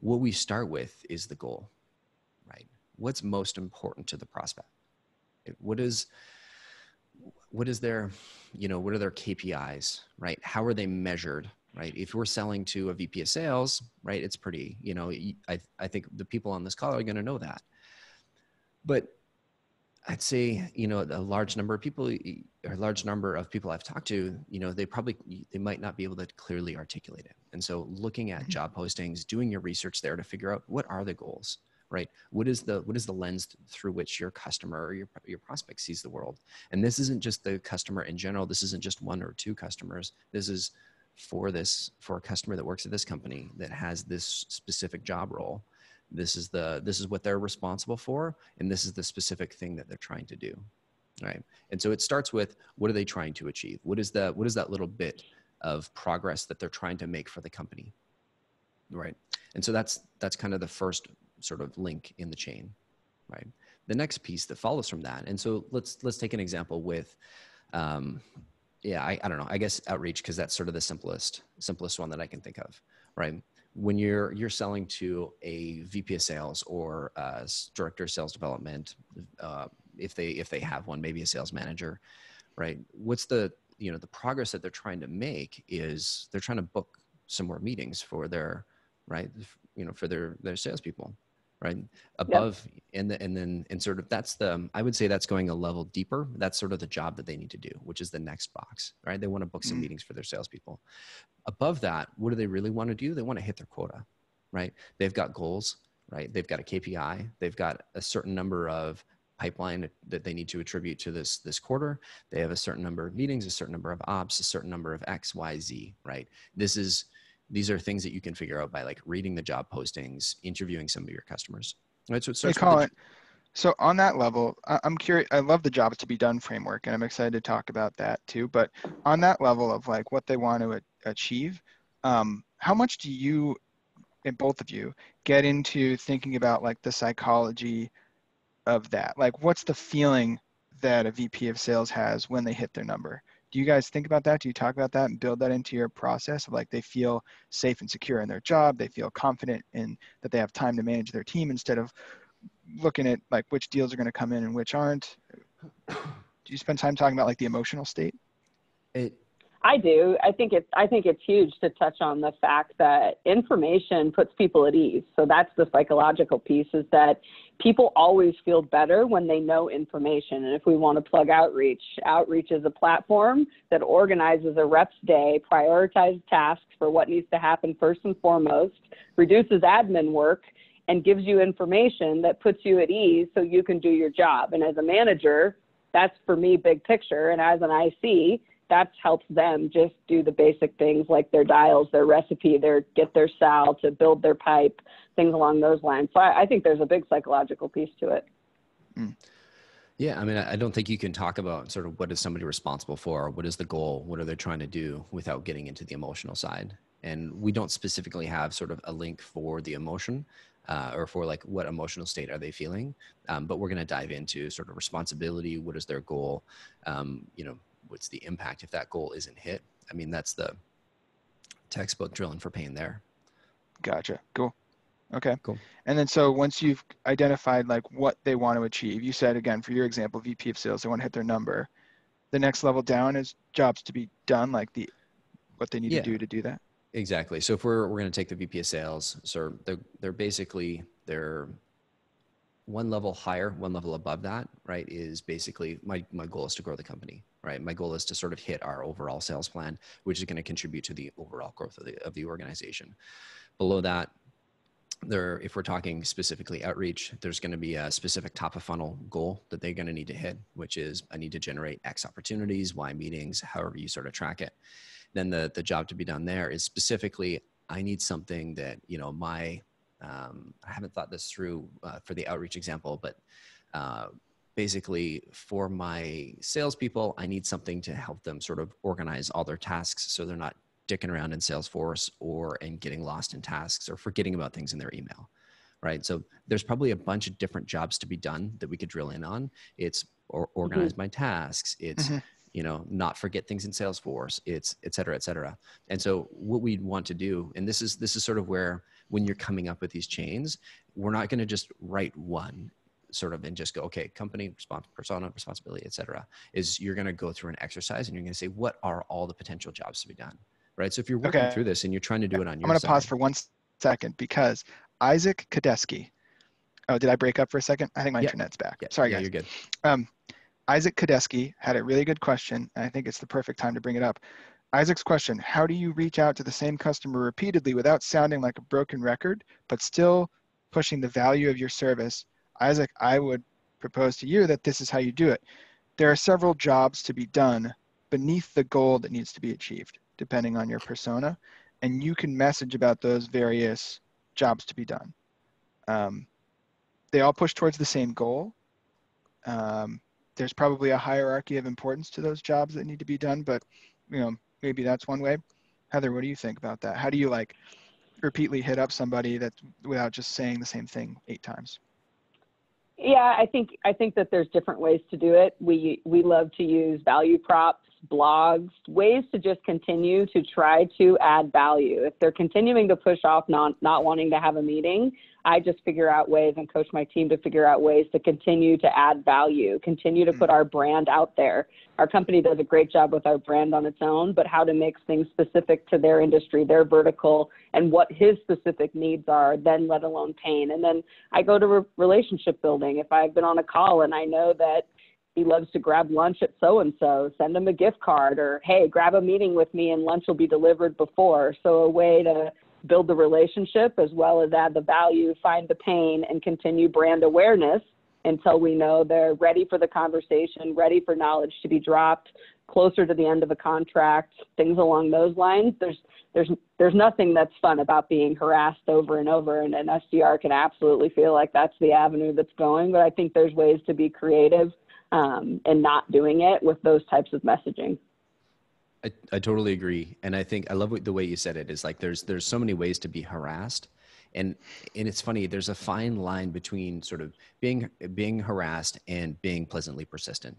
what we start with is the goal, right? What's most important to the prospect? What is, what is their, you know, what are their K P Is, right? How are they measured, right? If we're selling to a V P of sales, right? It's pretty, you know, I, I think the people on this call are going to know that, but I'd say, you know, a large number of people or a large number of people I've talked to, you know, they probably, they might not be able to clearly articulate it. And so looking at job postings, doing your research there to figure out what are the goals, right? What is the, what is the lens through which your customer or your, your prospect sees the world? And this isn't just the customer in general. This isn't just one or two customers. This is for this, for a customer that works at this company that has this specific job role. This is the, this is what they're responsible for. And this is the specific thing that they're trying to do. Right. And so it starts with, what are they trying to achieve? What is the, what is that little bit of progress that they're trying to make for the company? Right. And so that's, that's kind of the first sort of link in the chain, right? The next piece that follows from that. And so let's, let's take an example with, um, yeah, I, I don't know, I guess outreach, because that's sort of the simplest, simplest one that I can think of, right? When you're, you're selling to a V P of sales or a director of sales development, uh, if they, if they have one, maybe a sales manager, right? What's the, you know, the progress that they're trying to make is they're trying to book some more meetings for their, right. You know, for their, their salespeople, right? Above. Yep. And the, and then, and sort of that's the, I would say that's going a level deeper. That's sort of the job that they need to do, which is the next box, right? They want to book some mm-hmm. meetings for their salespeople. Above that, what do they really want to do? They want to hit their quota, right? They've got goals, right? They've got a K P I. They've got a certain number of pipeline that they need to attribute to this, this quarter. They have a certain number of meetings, a certain number of ops, a certain number of X, Y, Z, right? This is, these are things that you can figure out by like reading the job postings, interviewing some of your customers. Right? So it starts hey, Colin, the... So on that level, I'm curious, I love the jobs to be done framework and I'm excited to talk about that too. But on that level of like what they want to achieve, um, how much do you and both of you get into thinking about like the psychology of that? Like what's the feeling that a V P of sales has when they hit their number? Do you guys think about that? Do you talk about that and build that into your process of like they feel safe and secure in their job, they feel confident in that they have time to manage their team instead of looking at like which deals are going to come in and which aren't? Do you spend time talking about like the emotional state? It, I do. I think it's, I think it's huge to touch on the fact that information puts people at ease. So that's the psychological piece, is that people always feel better when they know information. And if we want to plug Outreach, Outreach is a platform that organizes a reps day, prioritizes tasks for what needs to happen first and foremost, reduces admin work, and gives you information that puts you at ease so you can do your job. And as a manager, that's for me, big picture. And as an I C, that helps them just do the basic things like their dials, their recipe, their get their sal to build their pipe, things along those lines. So I, I think there's a big psychological piece to it. Mm. Yeah. I mean, I don't think you can talk about sort of what is somebody responsible for? What is the goal? What are they trying to do without getting into the emotional side? And we don't specifically have sort of a link for the emotion uh, or for like what emotional state are they feeling? Um, but we're going to dive into sort of responsibility. What is their goal? Um, you know, what's the impact if that goal isn't hit? I mean, that's the textbook drilling for pain there. Gotcha. Cool. Okay. Cool. And then, so once you've identified like what they want to achieve, you said, again, for your example, V P of sales, they want to hit their number. The next level down is jobs to be done, like the, what they need yeah. to do to do that. Exactly. So if we're, we're going to take the V P of sales, so they're, they're basically, they're one level higher, one level above that, right, is basically my, my goal is to grow the company. Right. My goal is to sort of hit our overall sales plan, which is going to contribute to the overall growth of the, of the organization. Below that, there, if we're talking specifically outreach, there's going to be a specific top of funnel goal that they're going to need to hit, which is I need to generate X opportunities, Y meetings, however you sort of track it. Then the, the job to be done there is specifically, I need something that, you know, my, um, I haven't thought this through uh, for the outreach example, but uh, basically for my salespeople, I need something to help them sort of organize all their tasks so they're not dicking around in Salesforce or and getting lost in tasks or forgetting about things in their email, right? So there's probably a bunch of different jobs to be done that we could drill in on. It's or organize my tasks. It's, mm-hmm. you know, not forget things in Salesforce. It's et cetera, et cetera. And so what we'd want to do, and this is, this is sort of where, when you're coming up with these chains, we're not going to just write one sort of and just go, okay, company, respons- persona, responsibility, et cetera, is you're going to go through an exercise and you're going to say, what are all the potential jobs to be done? Right. So if you're working okay. through this and you're trying to do it on your I'm going to pause for one second because Isaac Kadesky. Oh, did I break up for a second? I think my yeah. internet's back. Yeah. Sorry, yeah, guys. You're good. Um, Isaac Kadesky had a really good question, and I think it's the perfect time to bring it up. Isaac's question, how do you reach out to the same customer repeatedly without sounding like a broken record, but still pushing the value of your service? Isaac, I would propose to you that this is how you do it. There are several jobs to be done beneath the goal that needs to be achieved, depending on your persona, and you can message about those various jobs to be done. Um, they all push towards the same goal. Um, there's probably a hierarchy of importance to those jobs that need to be done, but you know, maybe that's one way. Heather, what do you think about that? How do you like repeatedly hit up somebody that without just saying the same thing eight times? Yeah, I think I think that there's different ways to do it. We we love to use value props, blogs, ways to just continue to try to add value. If they're continuing to push off not not wanting to have a meeting, I just figure out ways and coach my team to figure out ways to continue to add value, continue to put our brand out there. Our company does a great job with our brand on its own, but how to make things specific to their industry, their vertical, and what his specific needs are, then let alone pain. And then I go to re- relationship building. If I've been on a call and I know that he loves to grab lunch at so-and-so, send him a gift card, or, hey, grab a meeting with me and lunch will be delivered before. So a way to build the relationship as well as add the value, find the pain, and continue brand awareness until we know they're ready for the conversation, ready for knowledge to be dropped, closer to the end of a contract, things along those lines. There's there's there's nothing that's fun about being harassed over and over, and an S D R can absolutely feel like that's the avenue that's going, but I think there's ways to be creative um, and not doing it with those types of messaging. I, I totally agree. And I think I love what, the way you said it is like, there's, there's so many ways to be harassed. And, and it's funny, there's a fine line between sort of being, being harassed and being pleasantly persistent.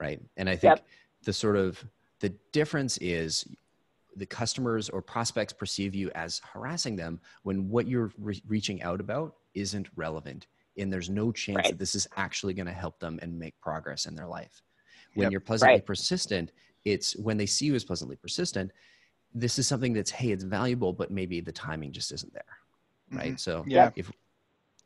Right. And I think yep. the sort of the difference is the customers or prospects perceive you as harassing them when what you're re- reaching out about isn't relevant. And there's no chance right. that this is actually going to help them and make progress in their life. When yep. you're pleasantly right. persistent, it's when they see you as pleasantly persistent, this is something that's, hey, it's valuable, but maybe the timing just isn't there. Right. Mm-hmm. So, yeah. If,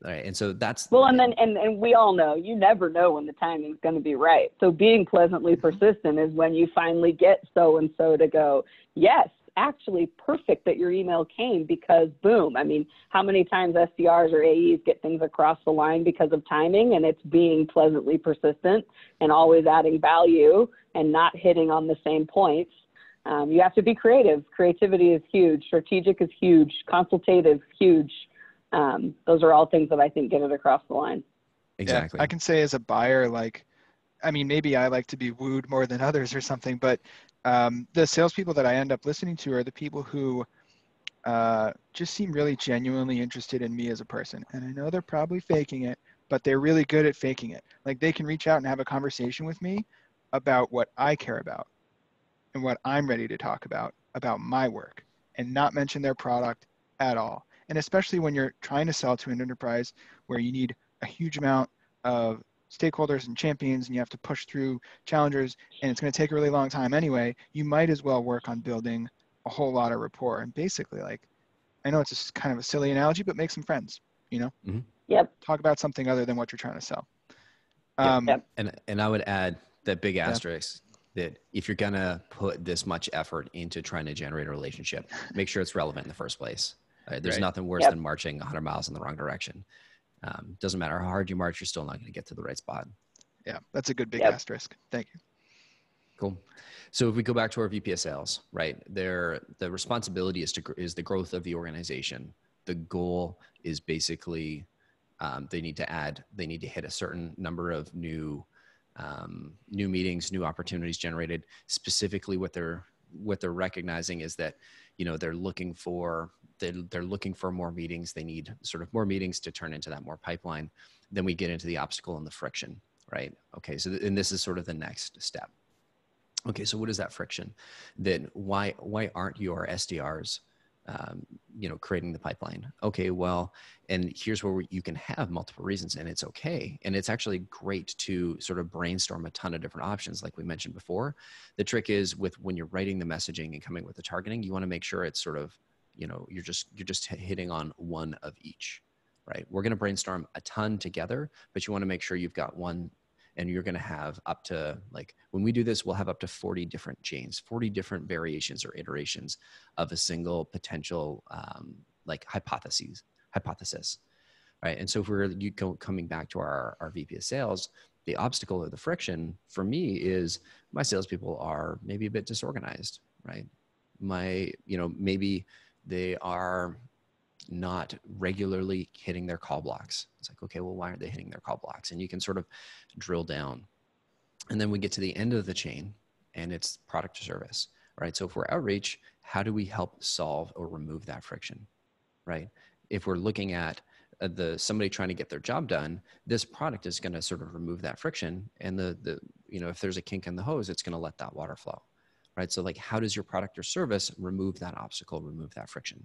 all right. And so that's. Well, and then, and, and we all know, you never know when the timing is going to be right. So being pleasantly mm-hmm. persistent is when you finally get so-and-so to go, yes, actually perfect that your email came because boom. I mean, how many times S D Rs or A Es get things across the line because of timing, and it's being pleasantly persistent and always adding value and not hitting on the same points. Um, you have to be creative. Creativity is huge. Strategic is huge. Consultative, huge. Um, those are all things that I think get it across the line. Exactly. Yeah, I can say as a buyer, like, I mean, maybe I like to be wooed more than others or something, but um, the salespeople that I end up listening to are the people who uh, just seem really genuinely interested in me as a person. And I know they're probably faking it, but they're really good at faking it. Like they can reach out and have a conversation with me about what I care about and what I'm ready to talk about, about my work, and not mention their product at all. And especially when you're trying to sell to an enterprise where you need a huge amount of stakeholders and champions, and you have to push through challengers, and it's going to take a really long time anyway, you might as well work on building a whole lot of rapport. And basically, like, I know it's just kind of a silly analogy, but make some friends, you know? Mm-hmm. Yep. Talk about something other than what you're trying to sell. Um, yep. And and I would add that big asterisk yep. that if you're going to put this much effort into trying to generate a relationship, make sure it's relevant in the first place. Right? There's right. nothing worse yep. than marching one hundred miles in the wrong direction. Um, doesn't matter how hard you march, you're still not going to get to the right spot. Yeah, that's a good big yep. asterisk. Thank you. Cool. So if we go back to our V P of sales, right, there, the responsibility is to, is the growth of the organization. The goal is basically um, they need to add, they need to hit a certain number of new, um, new meetings, new opportunities generated. Specifically what they're, what they're recognizing is that, you know, they're looking for, they're, they're looking for more meetings. They need sort of more meetings to turn into that more pipeline. Then we get into the obstacle and the friction, right? Okay. So, th- and this is sort of the next step. Okay. So what is that friction? Then why, why aren't your S D Rs, um, you know, creating the pipeline? Okay. Well, and here's where we, you can have multiple reasons, and it's okay. And it's actually great to sort of brainstorm a ton of different options. Like we mentioned before, the trick is with when you're writing the messaging and coming with the targeting, you want to make sure it's sort of, you know, you're just, you're just hitting on one of each, right? We're going to brainstorm a ton together, but you want to make sure you've got one. And you're going to have up to, like, when we do this, we'll have up to forty different chains, forty different variations or iterations of a single potential, um, like hypotheses, hypothesis, right? And so if we're you go, coming back to our, our V P of sales, the obstacle or the friction for me is my salespeople are maybe a bit disorganized, right? My, you know, maybe they are not regularly hitting their call blocks. It's like, okay, well, why aren't they hitting their call blocks? And you can sort of drill down. And then we get to the end of the chain and it's product or service, right? So if we're outreach, how do we help solve or remove that friction, right? If we're looking at the somebody trying to get their job done, this product is going to sort of remove that friction. And the, the, you know, if there's a kink in the hose, it's going to let that water flow, right? So like, how does your product or service remove that obstacle, remove that friction,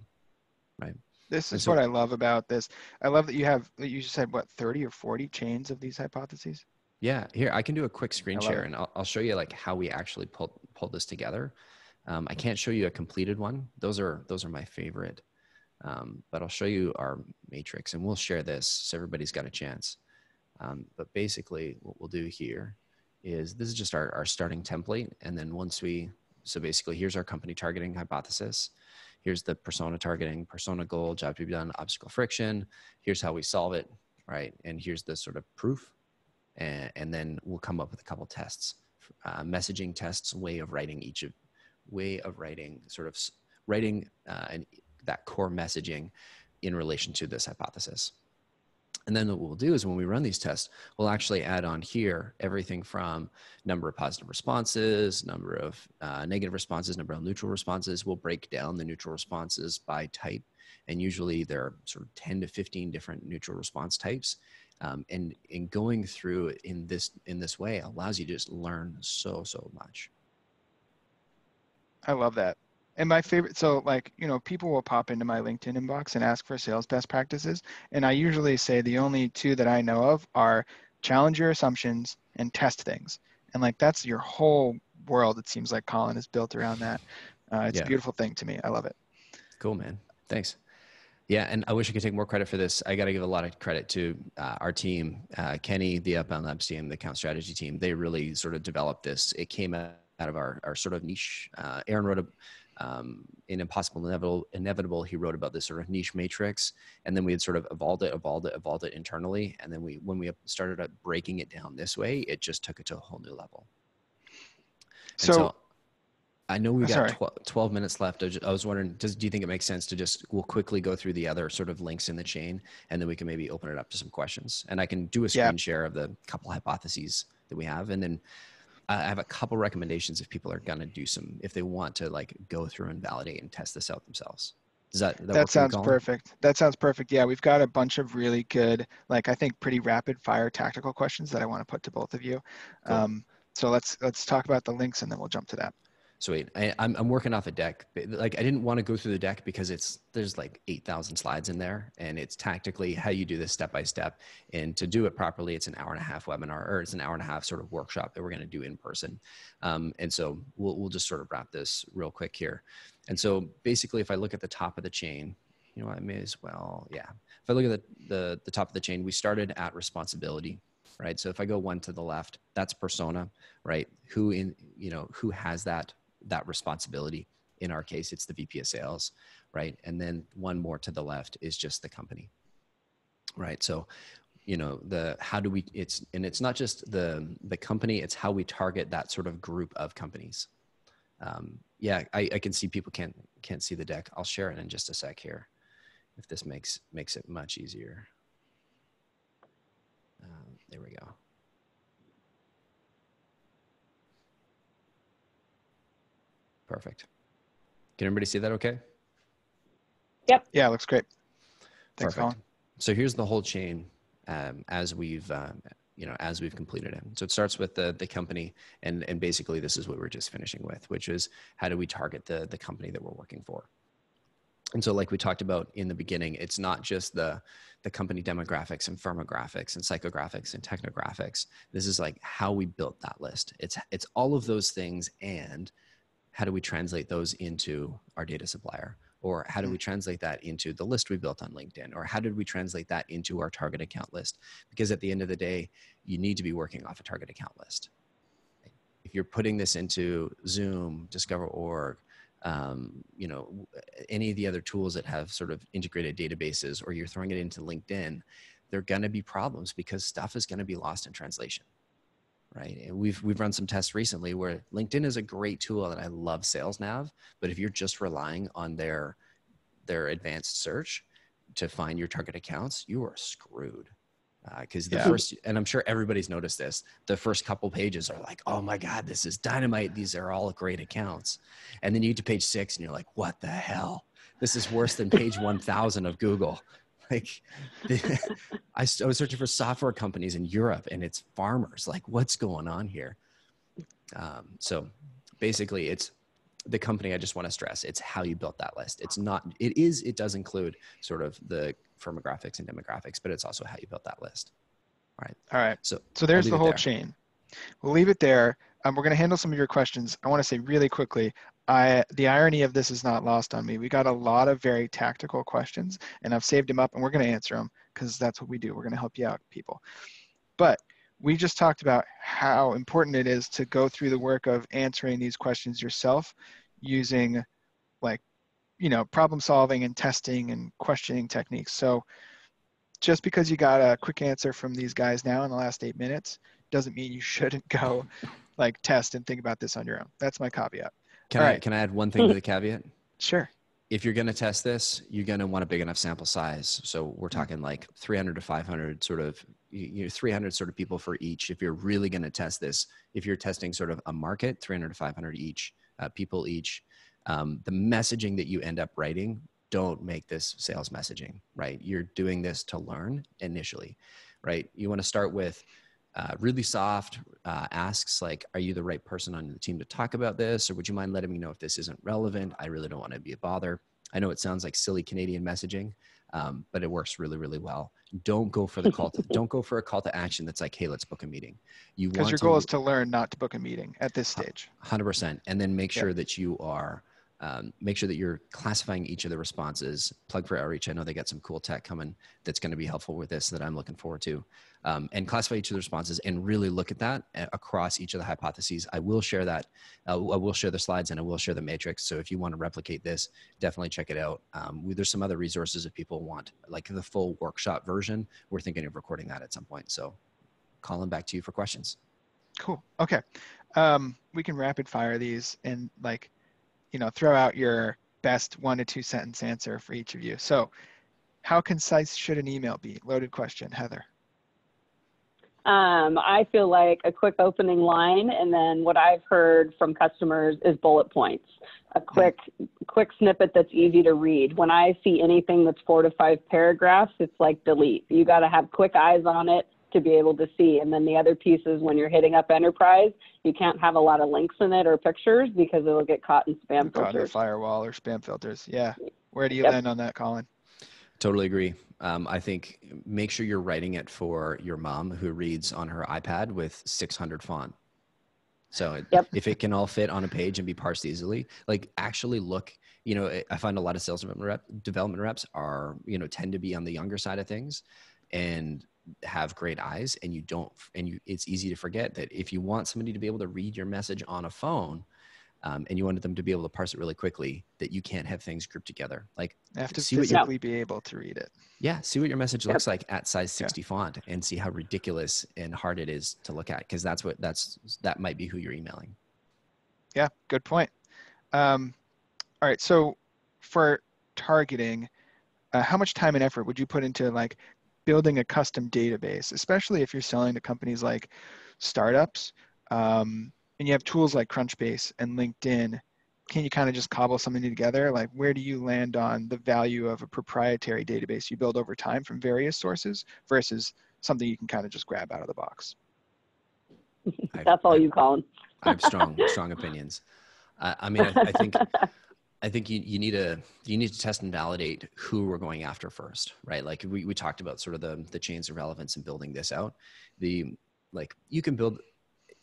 right? This is what I love about this. I love that you have, you said what, thirty or forty chains of these hypotheses? Yeah, here, I can do a quick screen share and I'll, I'll show you like how we actually pulled pulled this together. Um, I can't show you a completed one. Those are, those are my favorite, um, but I'll show you our matrix and we'll share this so everybody's got a chance. Um, but basically what we'll do here is this is just our, our starting template. And then once we, so basically here's our company targeting hypothesis. Here's the persona targeting, persona goal, job to be done, obstacle friction. Here's how we solve it, right? And here's the sort of proof. And, and then we'll come up with a couple tests, uh, messaging tests, way of writing each of, way of writing, sort of writing uh, and that core messaging in relation to this hypothesis. And then what we'll do is when we run these tests, we'll actually add on here everything from number of positive responses, number of uh, negative responses, number of neutral responses. We'll break down the neutral responses by type. And usually there are sort of ten to fifteen different neutral response types. Um, and, and going through in this, in this way allows you to just learn so, so much. I love that. And my favorite, so like, you know, people will pop into my LinkedIn inbox and ask for sales best practices. And I usually say the only two that I know of are challenge your assumptions and test things. And like, that's your whole world. It seems like Colin is built around that. Uh, it's yeah. a beautiful thing to me. I love it. Cool, man. Thanks. Yeah. And I wish I could take more credit for this. I got to give a lot of credit to uh, our team, uh, Kenny, the Outbound Labs team, the account strategy team. They really sort of developed this. It came out of our, our sort of niche. Uh, Aaron wrote a, Um, in Impossible Inevitable, Inevitable, he wrote about this sort of niche matrix, and then we had sort of evolved it, evolved it, evolved it internally, and then we, when we started up breaking it down this way, it just took it to a whole new level. So, so I know we've got twelve minutes left. I, just, I was wondering, does, do you think it makes sense to just, we'll quickly go through the other sort of links in the chain, and then we can maybe open it up to some questions, and I can do a screen yeah. share of the couple hypotheses that we have, and then I have a couple recommendations if people are going to do some, if they want to like go through and validate and test this out themselves. Does that, that, that sounds perfect. That sounds perfect. Yeah. We've got a bunch of really good, like I think pretty rapid fire tactical questions that I want to put to both of you. Cool. Um, so let's, let's talk about the links and then we'll jump to that. Sweet. I, I'm, I'm working off a deck. Like I didn't want to go through the deck because it's, there's like eight thousand slides in there and it's tactically how you do this step-by-step, and to do it properly, it's an hour and a half webinar, or it's an hour and a half sort of workshop that we're going to do in person. Um, and so we'll, we'll just sort of wrap this real quick here. And so basically if I look at the top of the chain, you know, I may as well, yeah. If I look at the, the, the top of the chain, we started at responsibility. Right. So if I go one to the left, that's persona, right? Who in, you know, who has that, that responsibility. In our case, it's the V P of sales, right? And then one more to the left is just the company, right? So you know, the, how do we, it's, and it's not just the, the company, it's how we target that sort of group of companies. Um, yeah, I, I can see people can't, can't see the deck. I'll share it in just a sec here, if this makes, makes it much easier. Um, there we go. Perfect. Can everybody see that okay? Yep. Yeah, it looks great. Thanks, Colin. So here's the whole chain um, as we've, um, you know, as we've completed it. So it starts with the, the company, and, and basically this is what we're just finishing with, which is how do we target the, the company that we're working for? And so like we talked about in the beginning, it's not just the, the company demographics and firmographics and psychographics and technographics. This is like how we built that list. It's, it's all of those things, and how do we translate those into our data supplier? Or how do we translate that into the list we built on LinkedIn? Or how did we translate that into our target account list? Because at the end of the day, you need to be working off a target account list. If you're putting this into Zoom, Discover Org, um, you know, any of the other tools that have sort of integrated databases, or you're throwing it into LinkedIn, there are gonna be problems because stuff is gonna be lost in translation, right? And we've, we've run some tests recently where LinkedIn is a great tool, and I love SalesNav, but if you're just relying on their, their advanced search to find your target accounts, you are screwed. Because uh, the yeah. first, and I'm sure everybody's noticed this, the first couple pages are like, oh my God, this is dynamite. These are all great accounts. And then you get to page six and you're like, what the hell? This is worse than page one thousand of Google. Like, I was searching for software companies in Europe, and it's farmers. Like, what's going on here? Um, so basically, it's the company. I just want to stress, it's how you built that list. It's not, it is, it does include sort of the firmographics and demographics, but it's also how you built that list. All right. All right. So, so there's the whole there. chain. We'll leave it there. Um, we're going to handle some of your questions. I want to say really quickly, I, the irony of this is not lost on me. We got a lot of very tactical questions, and I've saved them up, and we're going to answer them because that's what we do. We're going to help you out, people. But we just talked about how important it is to go through the work of answering these questions yourself using, like, you know, problem solving and testing and questioning techniques. So just because you got a quick answer from these guys now in the last eight minutes doesn't mean you shouldn't go like test and think about this on your own. That's my caveat. Can I, right. can I add one thing to the caveat? Sure. If you're going to test this, you're going to want a big enough sample size. So we're talking like three hundred to five hundred sort of, you know, three hundred sort of people for each. If you're really going to test this, if you're testing sort of a market, three hundred to five hundred each, uh, people each, um, the messaging that you end up writing, don't make this sales messaging, right? You're doing this to learn initially, right? You want to start with Uh, really soft uh, asks like, are you the right person on the team to talk about this? Or would you mind letting me know if this isn't relevant? I really don't want to be a bother. I know it sounds like silly Canadian messaging, um, but it works really, really well. Don't go for the call to, don't go for a call to action that's like, hey, let's book a meeting. You want, because your goal to, is to learn, not to book a meeting at this stage. one hundred percent. And then make sure yep. that you are, um, make sure that you're classifying each of the responses. Plug for Outreach. I know they got some cool tech coming that's going to be helpful with this that I'm looking forward to. Um, and classify each of the responses and really look at that across each of the hypotheses. I will share that. Uh, I will share the slides, and I will share the matrix. So if you want to replicate this, definitely check it out. Um, there's some other resources if people want, like the full workshop version. We're thinking of recording that at some point. So Colin, back to you for questions. Cool. Okay. Um, we can rapid fire these and, like, you know, throw out your best one to two sentence answer for each of you. So how concise should an email be? Loaded question, Heather. Um, I feel like a quick opening line, and then what I've heard from customers is bullet points, a quick, quick snippet that's easy to read. When I see anything that's four to five paragraphs, it's like delete. You got to have quick eyes on it to be able to see. And then the other piece is when you're hitting up enterprise, you can't have a lot of links in it or pictures because it'll get caught in spam filters. Caught in a firewall or spam filters. Yeah. Where do you yep. land on that, Colin? Totally agree. Um, I think make sure you're writing it for your mom who reads on her iPad with six hundred font. So it, yep. if it can all fit on a page and be parsed easily, like actually look, you know, I find a lot of sales development, rep, development reps are, you know, tend to be on the younger side of things and have great eyes, and you don't, and you, it's easy to forget that if you want somebody to be able to read your message on a phone, um, and you wanted them to be able to parse it really quickly, that you can't have things grouped together. Like, you have to physically be able to read it. Yeah, see what your message looks like at size sixty yeah. font, and see how ridiculous and hard it is to look at, because that's what that's that might be who you're emailing. Yeah, good point. Um, all right, so for targeting, uh, how much time and effort would you put into like building a custom database, especially if you're selling to companies like startups, um, and you have tools like Crunchbase and LinkedIn? Can you kind of just cobble something together? Like, where do you land on the value of a proprietary database you build over time from various sources versus something you can kind of just grab out of the box? That's I've, all you, Colin. I have strong, strong opinions. Uh, I mean, I, I think, I think you, you need to you need to test and validate who we're going after first, right? Like we we talked about sort of the the chains of relevance and building this out. The like you can build,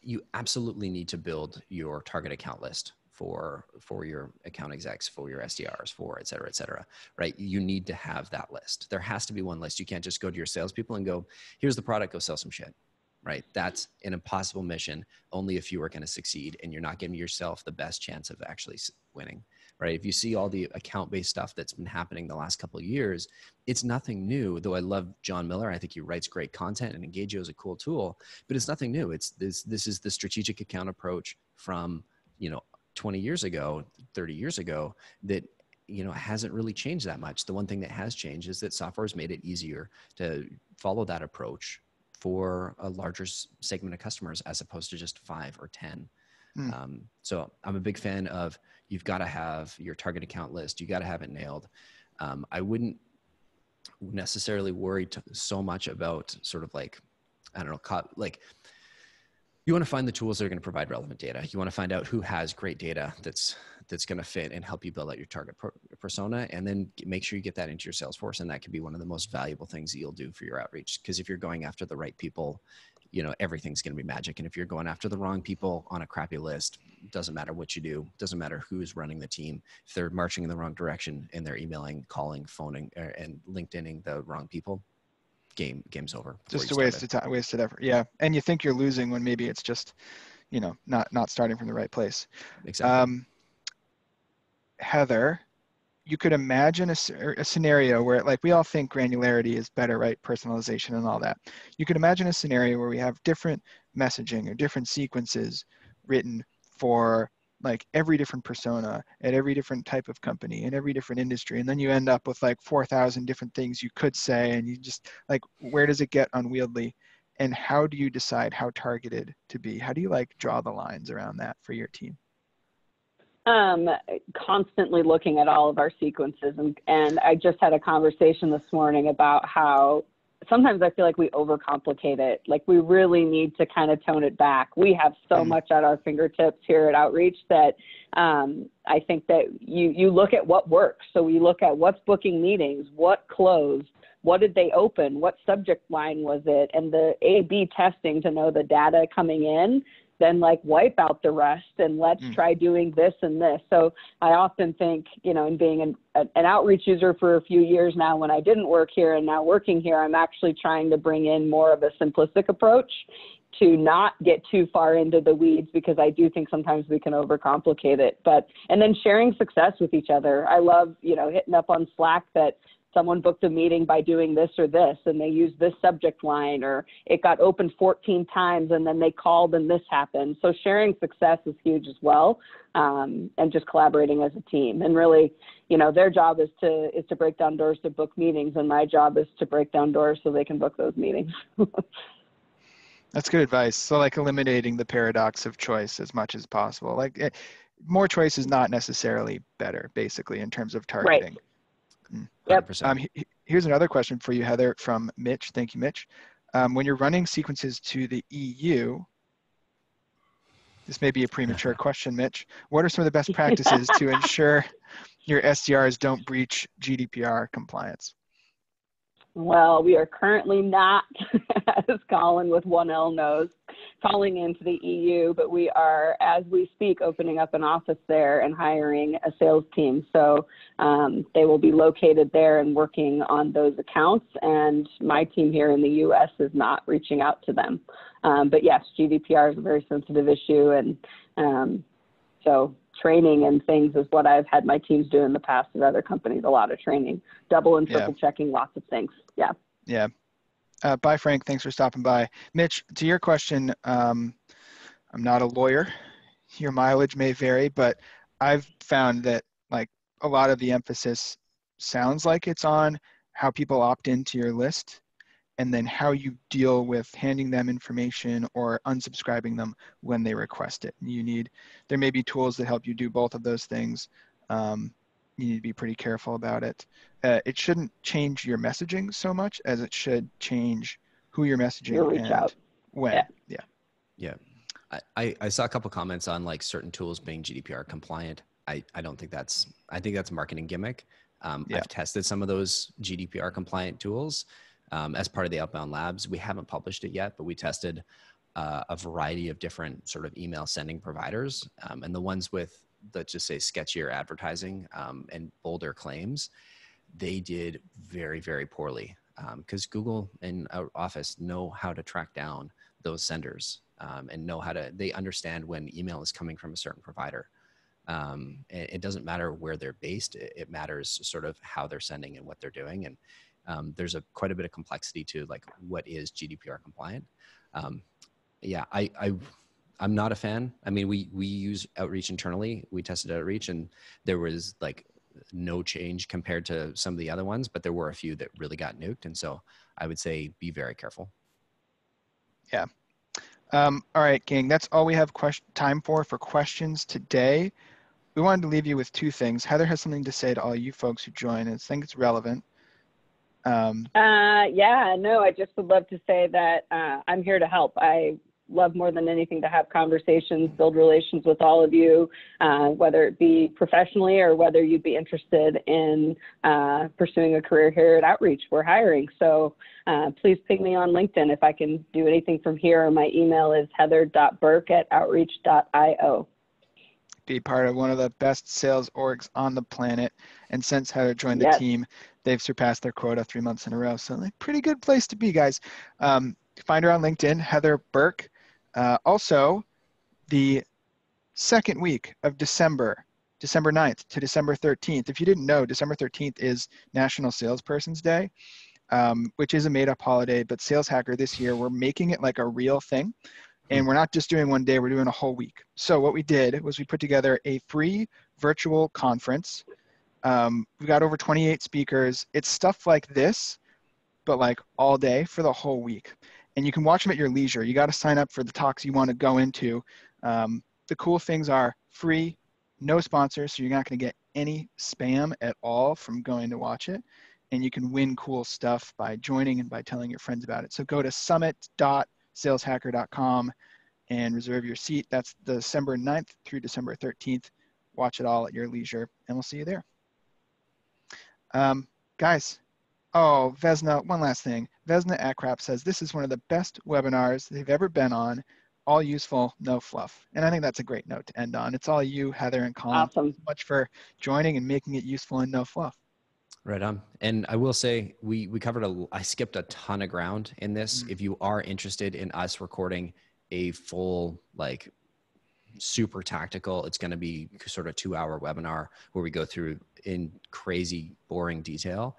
you absolutely need to build your target account list for for your account execs, for your S D Rs, for et cetera, et cetera, right? You need to have that list. There has to be one list. You can't just go to your salespeople and go, here's the product, go sell some shit. Right? That's an impossible mission. Only a few are going to succeed, and you're not giving yourself the best chance of actually winning, right? If you see all the account-based stuff that's been happening the last couple of years, it's nothing new, though I love John Miller. I think he writes great content, and Engageo is a cool tool, but it's nothing new. It's this, this is the strategic account approach from, you know, twenty years ago, thirty years ago, that, you know, hasn't really changed that much. The one thing that has changed is that software has made it easier to follow that approach for a larger segment of customers as opposed to just five or ten. Mm. Um, so I'm a big fan of, you've got to have your target account list. You got to have it nailed. Um, I wouldn't necessarily worry t- so much about sort of like, I don't know, co- like you want to find the tools that are going to provide relevant data. You want to find out who has great data that's that's going to fit and help you build out your target per- persona, and then make sure you get that into your Salesforce. And that could be one of the most valuable things that you'll do for your outreach. Because if you're going after the right people, you know, everything's going to be magic. And if you're going after the wrong people on a crappy list, doesn't matter what you do, doesn't matter who's running the team. If they're marching in the wrong direction and they're emailing, calling, phoning, er, and LinkedIning the wrong people, game game's over. Just a waste of time, wasted effort. Yeah. And you think you're losing when maybe it's just, you know, not, not starting from the right place. Exactly. Um, Heather, you could imagine a, a scenario where, like, we all think granularity is better, right? Personalization and all that. You could imagine a scenario where we have different messaging or different sequences written for like every different persona at every different type of company and every different industry. And then you end up with like four thousand different things you could say. And you just like, where does it get unwieldy? And how do you decide how targeted to be? How do you like draw the lines around that for your team? Um, constantly looking at all of our sequences. And, and I just had a conversation this morning about how sometimes I feel like we overcomplicate it. Like, we really need to kind of tone it back. We have so much at our fingertips here at Outreach that um, I think that you, you look at what works. So we look at what's booking meetings, what closed, what did they open, what subject line was it, and the A B testing to know the data coming in. Then like wipe out the rest and let's mm. try doing this and this. So I often think, you know, in being an, an outreach user for a few years now, when I didn't work here and now working here, I'm actually trying to bring in more of a simplistic approach to not get too far into the weeds, because I do think sometimes we can overcomplicate it. But, and then sharing success with each other. I love, you know, hitting up on Slack that someone booked a meeting by doing this or this, and they used this subject line, or it got opened fourteen times and then they called and this happened. So sharing success is huge as well. Um, and just collaborating as a team, and really, you know, their job is to, is to break down doors to book meetings. And my job is to break down doors so they can book those meetings. That's good advice. So like eliminating the paradox of choice as much as possible. Like it, more choice is not necessarily better, basically, in terms of targeting. Right. Yep. Um, here's another question for you, Heather, from Mitch. Thank you, Mitch. Um, when you're running sequences to the E U, this may be a premature question, Mitch. What are some of the best practices to ensure your S D Rs don't breach G D P R compliance? Well, we are currently not, as Colin with one L knows, calling into the E U, but we are, as we speak, opening up an office there and hiring a sales team. So um, they will be located there and working on those accounts. And my team here in the U S is not reaching out to them. Um, but yes, G D P R is a very sensitive issue. And um, so training and things is what I've had my teams do in the past at other companies, a lot of training, double and triple yeah. checking lots of things. Yeah. Yeah. Uh, bye, Frank. Thanks for stopping by. Mitch, to your question, um, I'm not a lawyer. Your mileage may vary, but I've found that like a lot of the emphasis sounds like it's on how people opt into your list and then how you deal with handing them information or unsubscribing them when they request it. You need, there may be tools that help you do both of those things. Um, you need to be pretty careful about it. Uh, it shouldn't change your messaging so much as it should change who you're messaging You'll reach and out. when. Yeah. Yeah. yeah. I, I saw a couple of comments on like certain tools being G D P R compliant. I, I don't think that's, I think that's a marketing gimmick. Um, yeah. I've tested some of those G D P R compliant tools um, as part of the Outbound Labs. We haven't published it yet, but we tested uh, a variety of different sort of email sending providers. Um, and the ones with, let's just say, sketchier advertising um, and bolder claims, they did very, very poorly because um, Google and Office know how to track down those senders. Um, and know how to, they understand when email is coming from a certain provider. Um, it, it doesn't matter where they're based. It, it matters sort of how they're sending and what they're doing. And um, there's a quite a bit of complexity to like what is G D P R compliant. Um, yeah, I, I, I'm not a fan. I mean, we, we use Outreach internally. We tested Outreach and there was like no change compared to some of the other ones, but there were a few that really got nuked. And so I would say, be very careful. Yeah. Um, all right, gang, that's all we have question, time for for questions today. We wanted to leave you with two things. Heather has something to say to all you folks who join and think it's relevant. Um, uh, yeah, no, I just would love to say that uh, I'm here to help. I love more than anything to have conversations, build relations with all of you, uh, whether it be professionally or whether you'd be interested in uh, pursuing a career here at Outreach. We're hiring, so uh, please ping me on LinkedIn if I can do anything from here. My email is heather dot burke at outreach dot i o. Be part of one of the best sales orgs on the planet, and since Heather joined the yes. team, they've surpassed their quota three months in a row, so like, pretty good place to be, guys. Um, find her on LinkedIn, Heather Burke. Uh, also, the second week of December, December ninth to December thirteenth. If you didn't know, December thirteenth is National Salesperson's Day, um, which is a made-up holiday, but Sales Hacker this year, we're making it like a real thing. And we're not just doing one day, we're doing a whole week. So what we did was we put together a free virtual conference. Um, we got over twenty-eight speakers. It's stuff like this, but like all day for the whole week. And you can watch them at your leisure. You got to sign up for the talks you want to go into. Um, the cool things are free, no sponsors, so you're not going to get any spam at all from going to watch it. And you can win cool stuff by joining and by telling your friends about it. So go to summit dot sales hacker dot com and reserve your seat. That's December ninth through December thirteenth. Watch it all at your leisure, and we'll see you there. Um, guys. Oh, Vesna, one last thing. Vesna Akrap says, this is one of the best webinars they've ever been on. All useful, no fluff. And I think that's a great note to end on. It's all you, Heather and Colin. Awesome. Thanks so much for joining and making it useful and no fluff. Right on. And I will say, we, we covered a, I skipped a ton of ground in this. Mm-hmm. If you are interested in us recording a full, like, super tactical, it's going to be sort of two hour webinar where we go through in crazy, boring detail.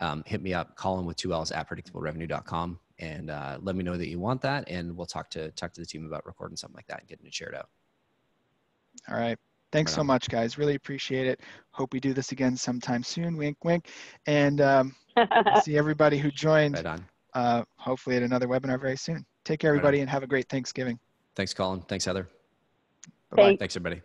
Um, hit me up, Colin with two L's at predictable revenue dot com, and uh, let me know that you want that, and we'll talk to talk to the team about recording something like that and getting it shared out. All right. Thanks right so on. much, guys. Really appreciate it. Hope we do this again sometime soon. Wink, wink. And um, we'll see everybody who joined, right on. Uh, hopefully at another webinar very soon. Take care, everybody, right and have a great Thanksgiving. Thanks, Colin. Thanks, Heather. Bye-bye. Thanks. Thanks, everybody.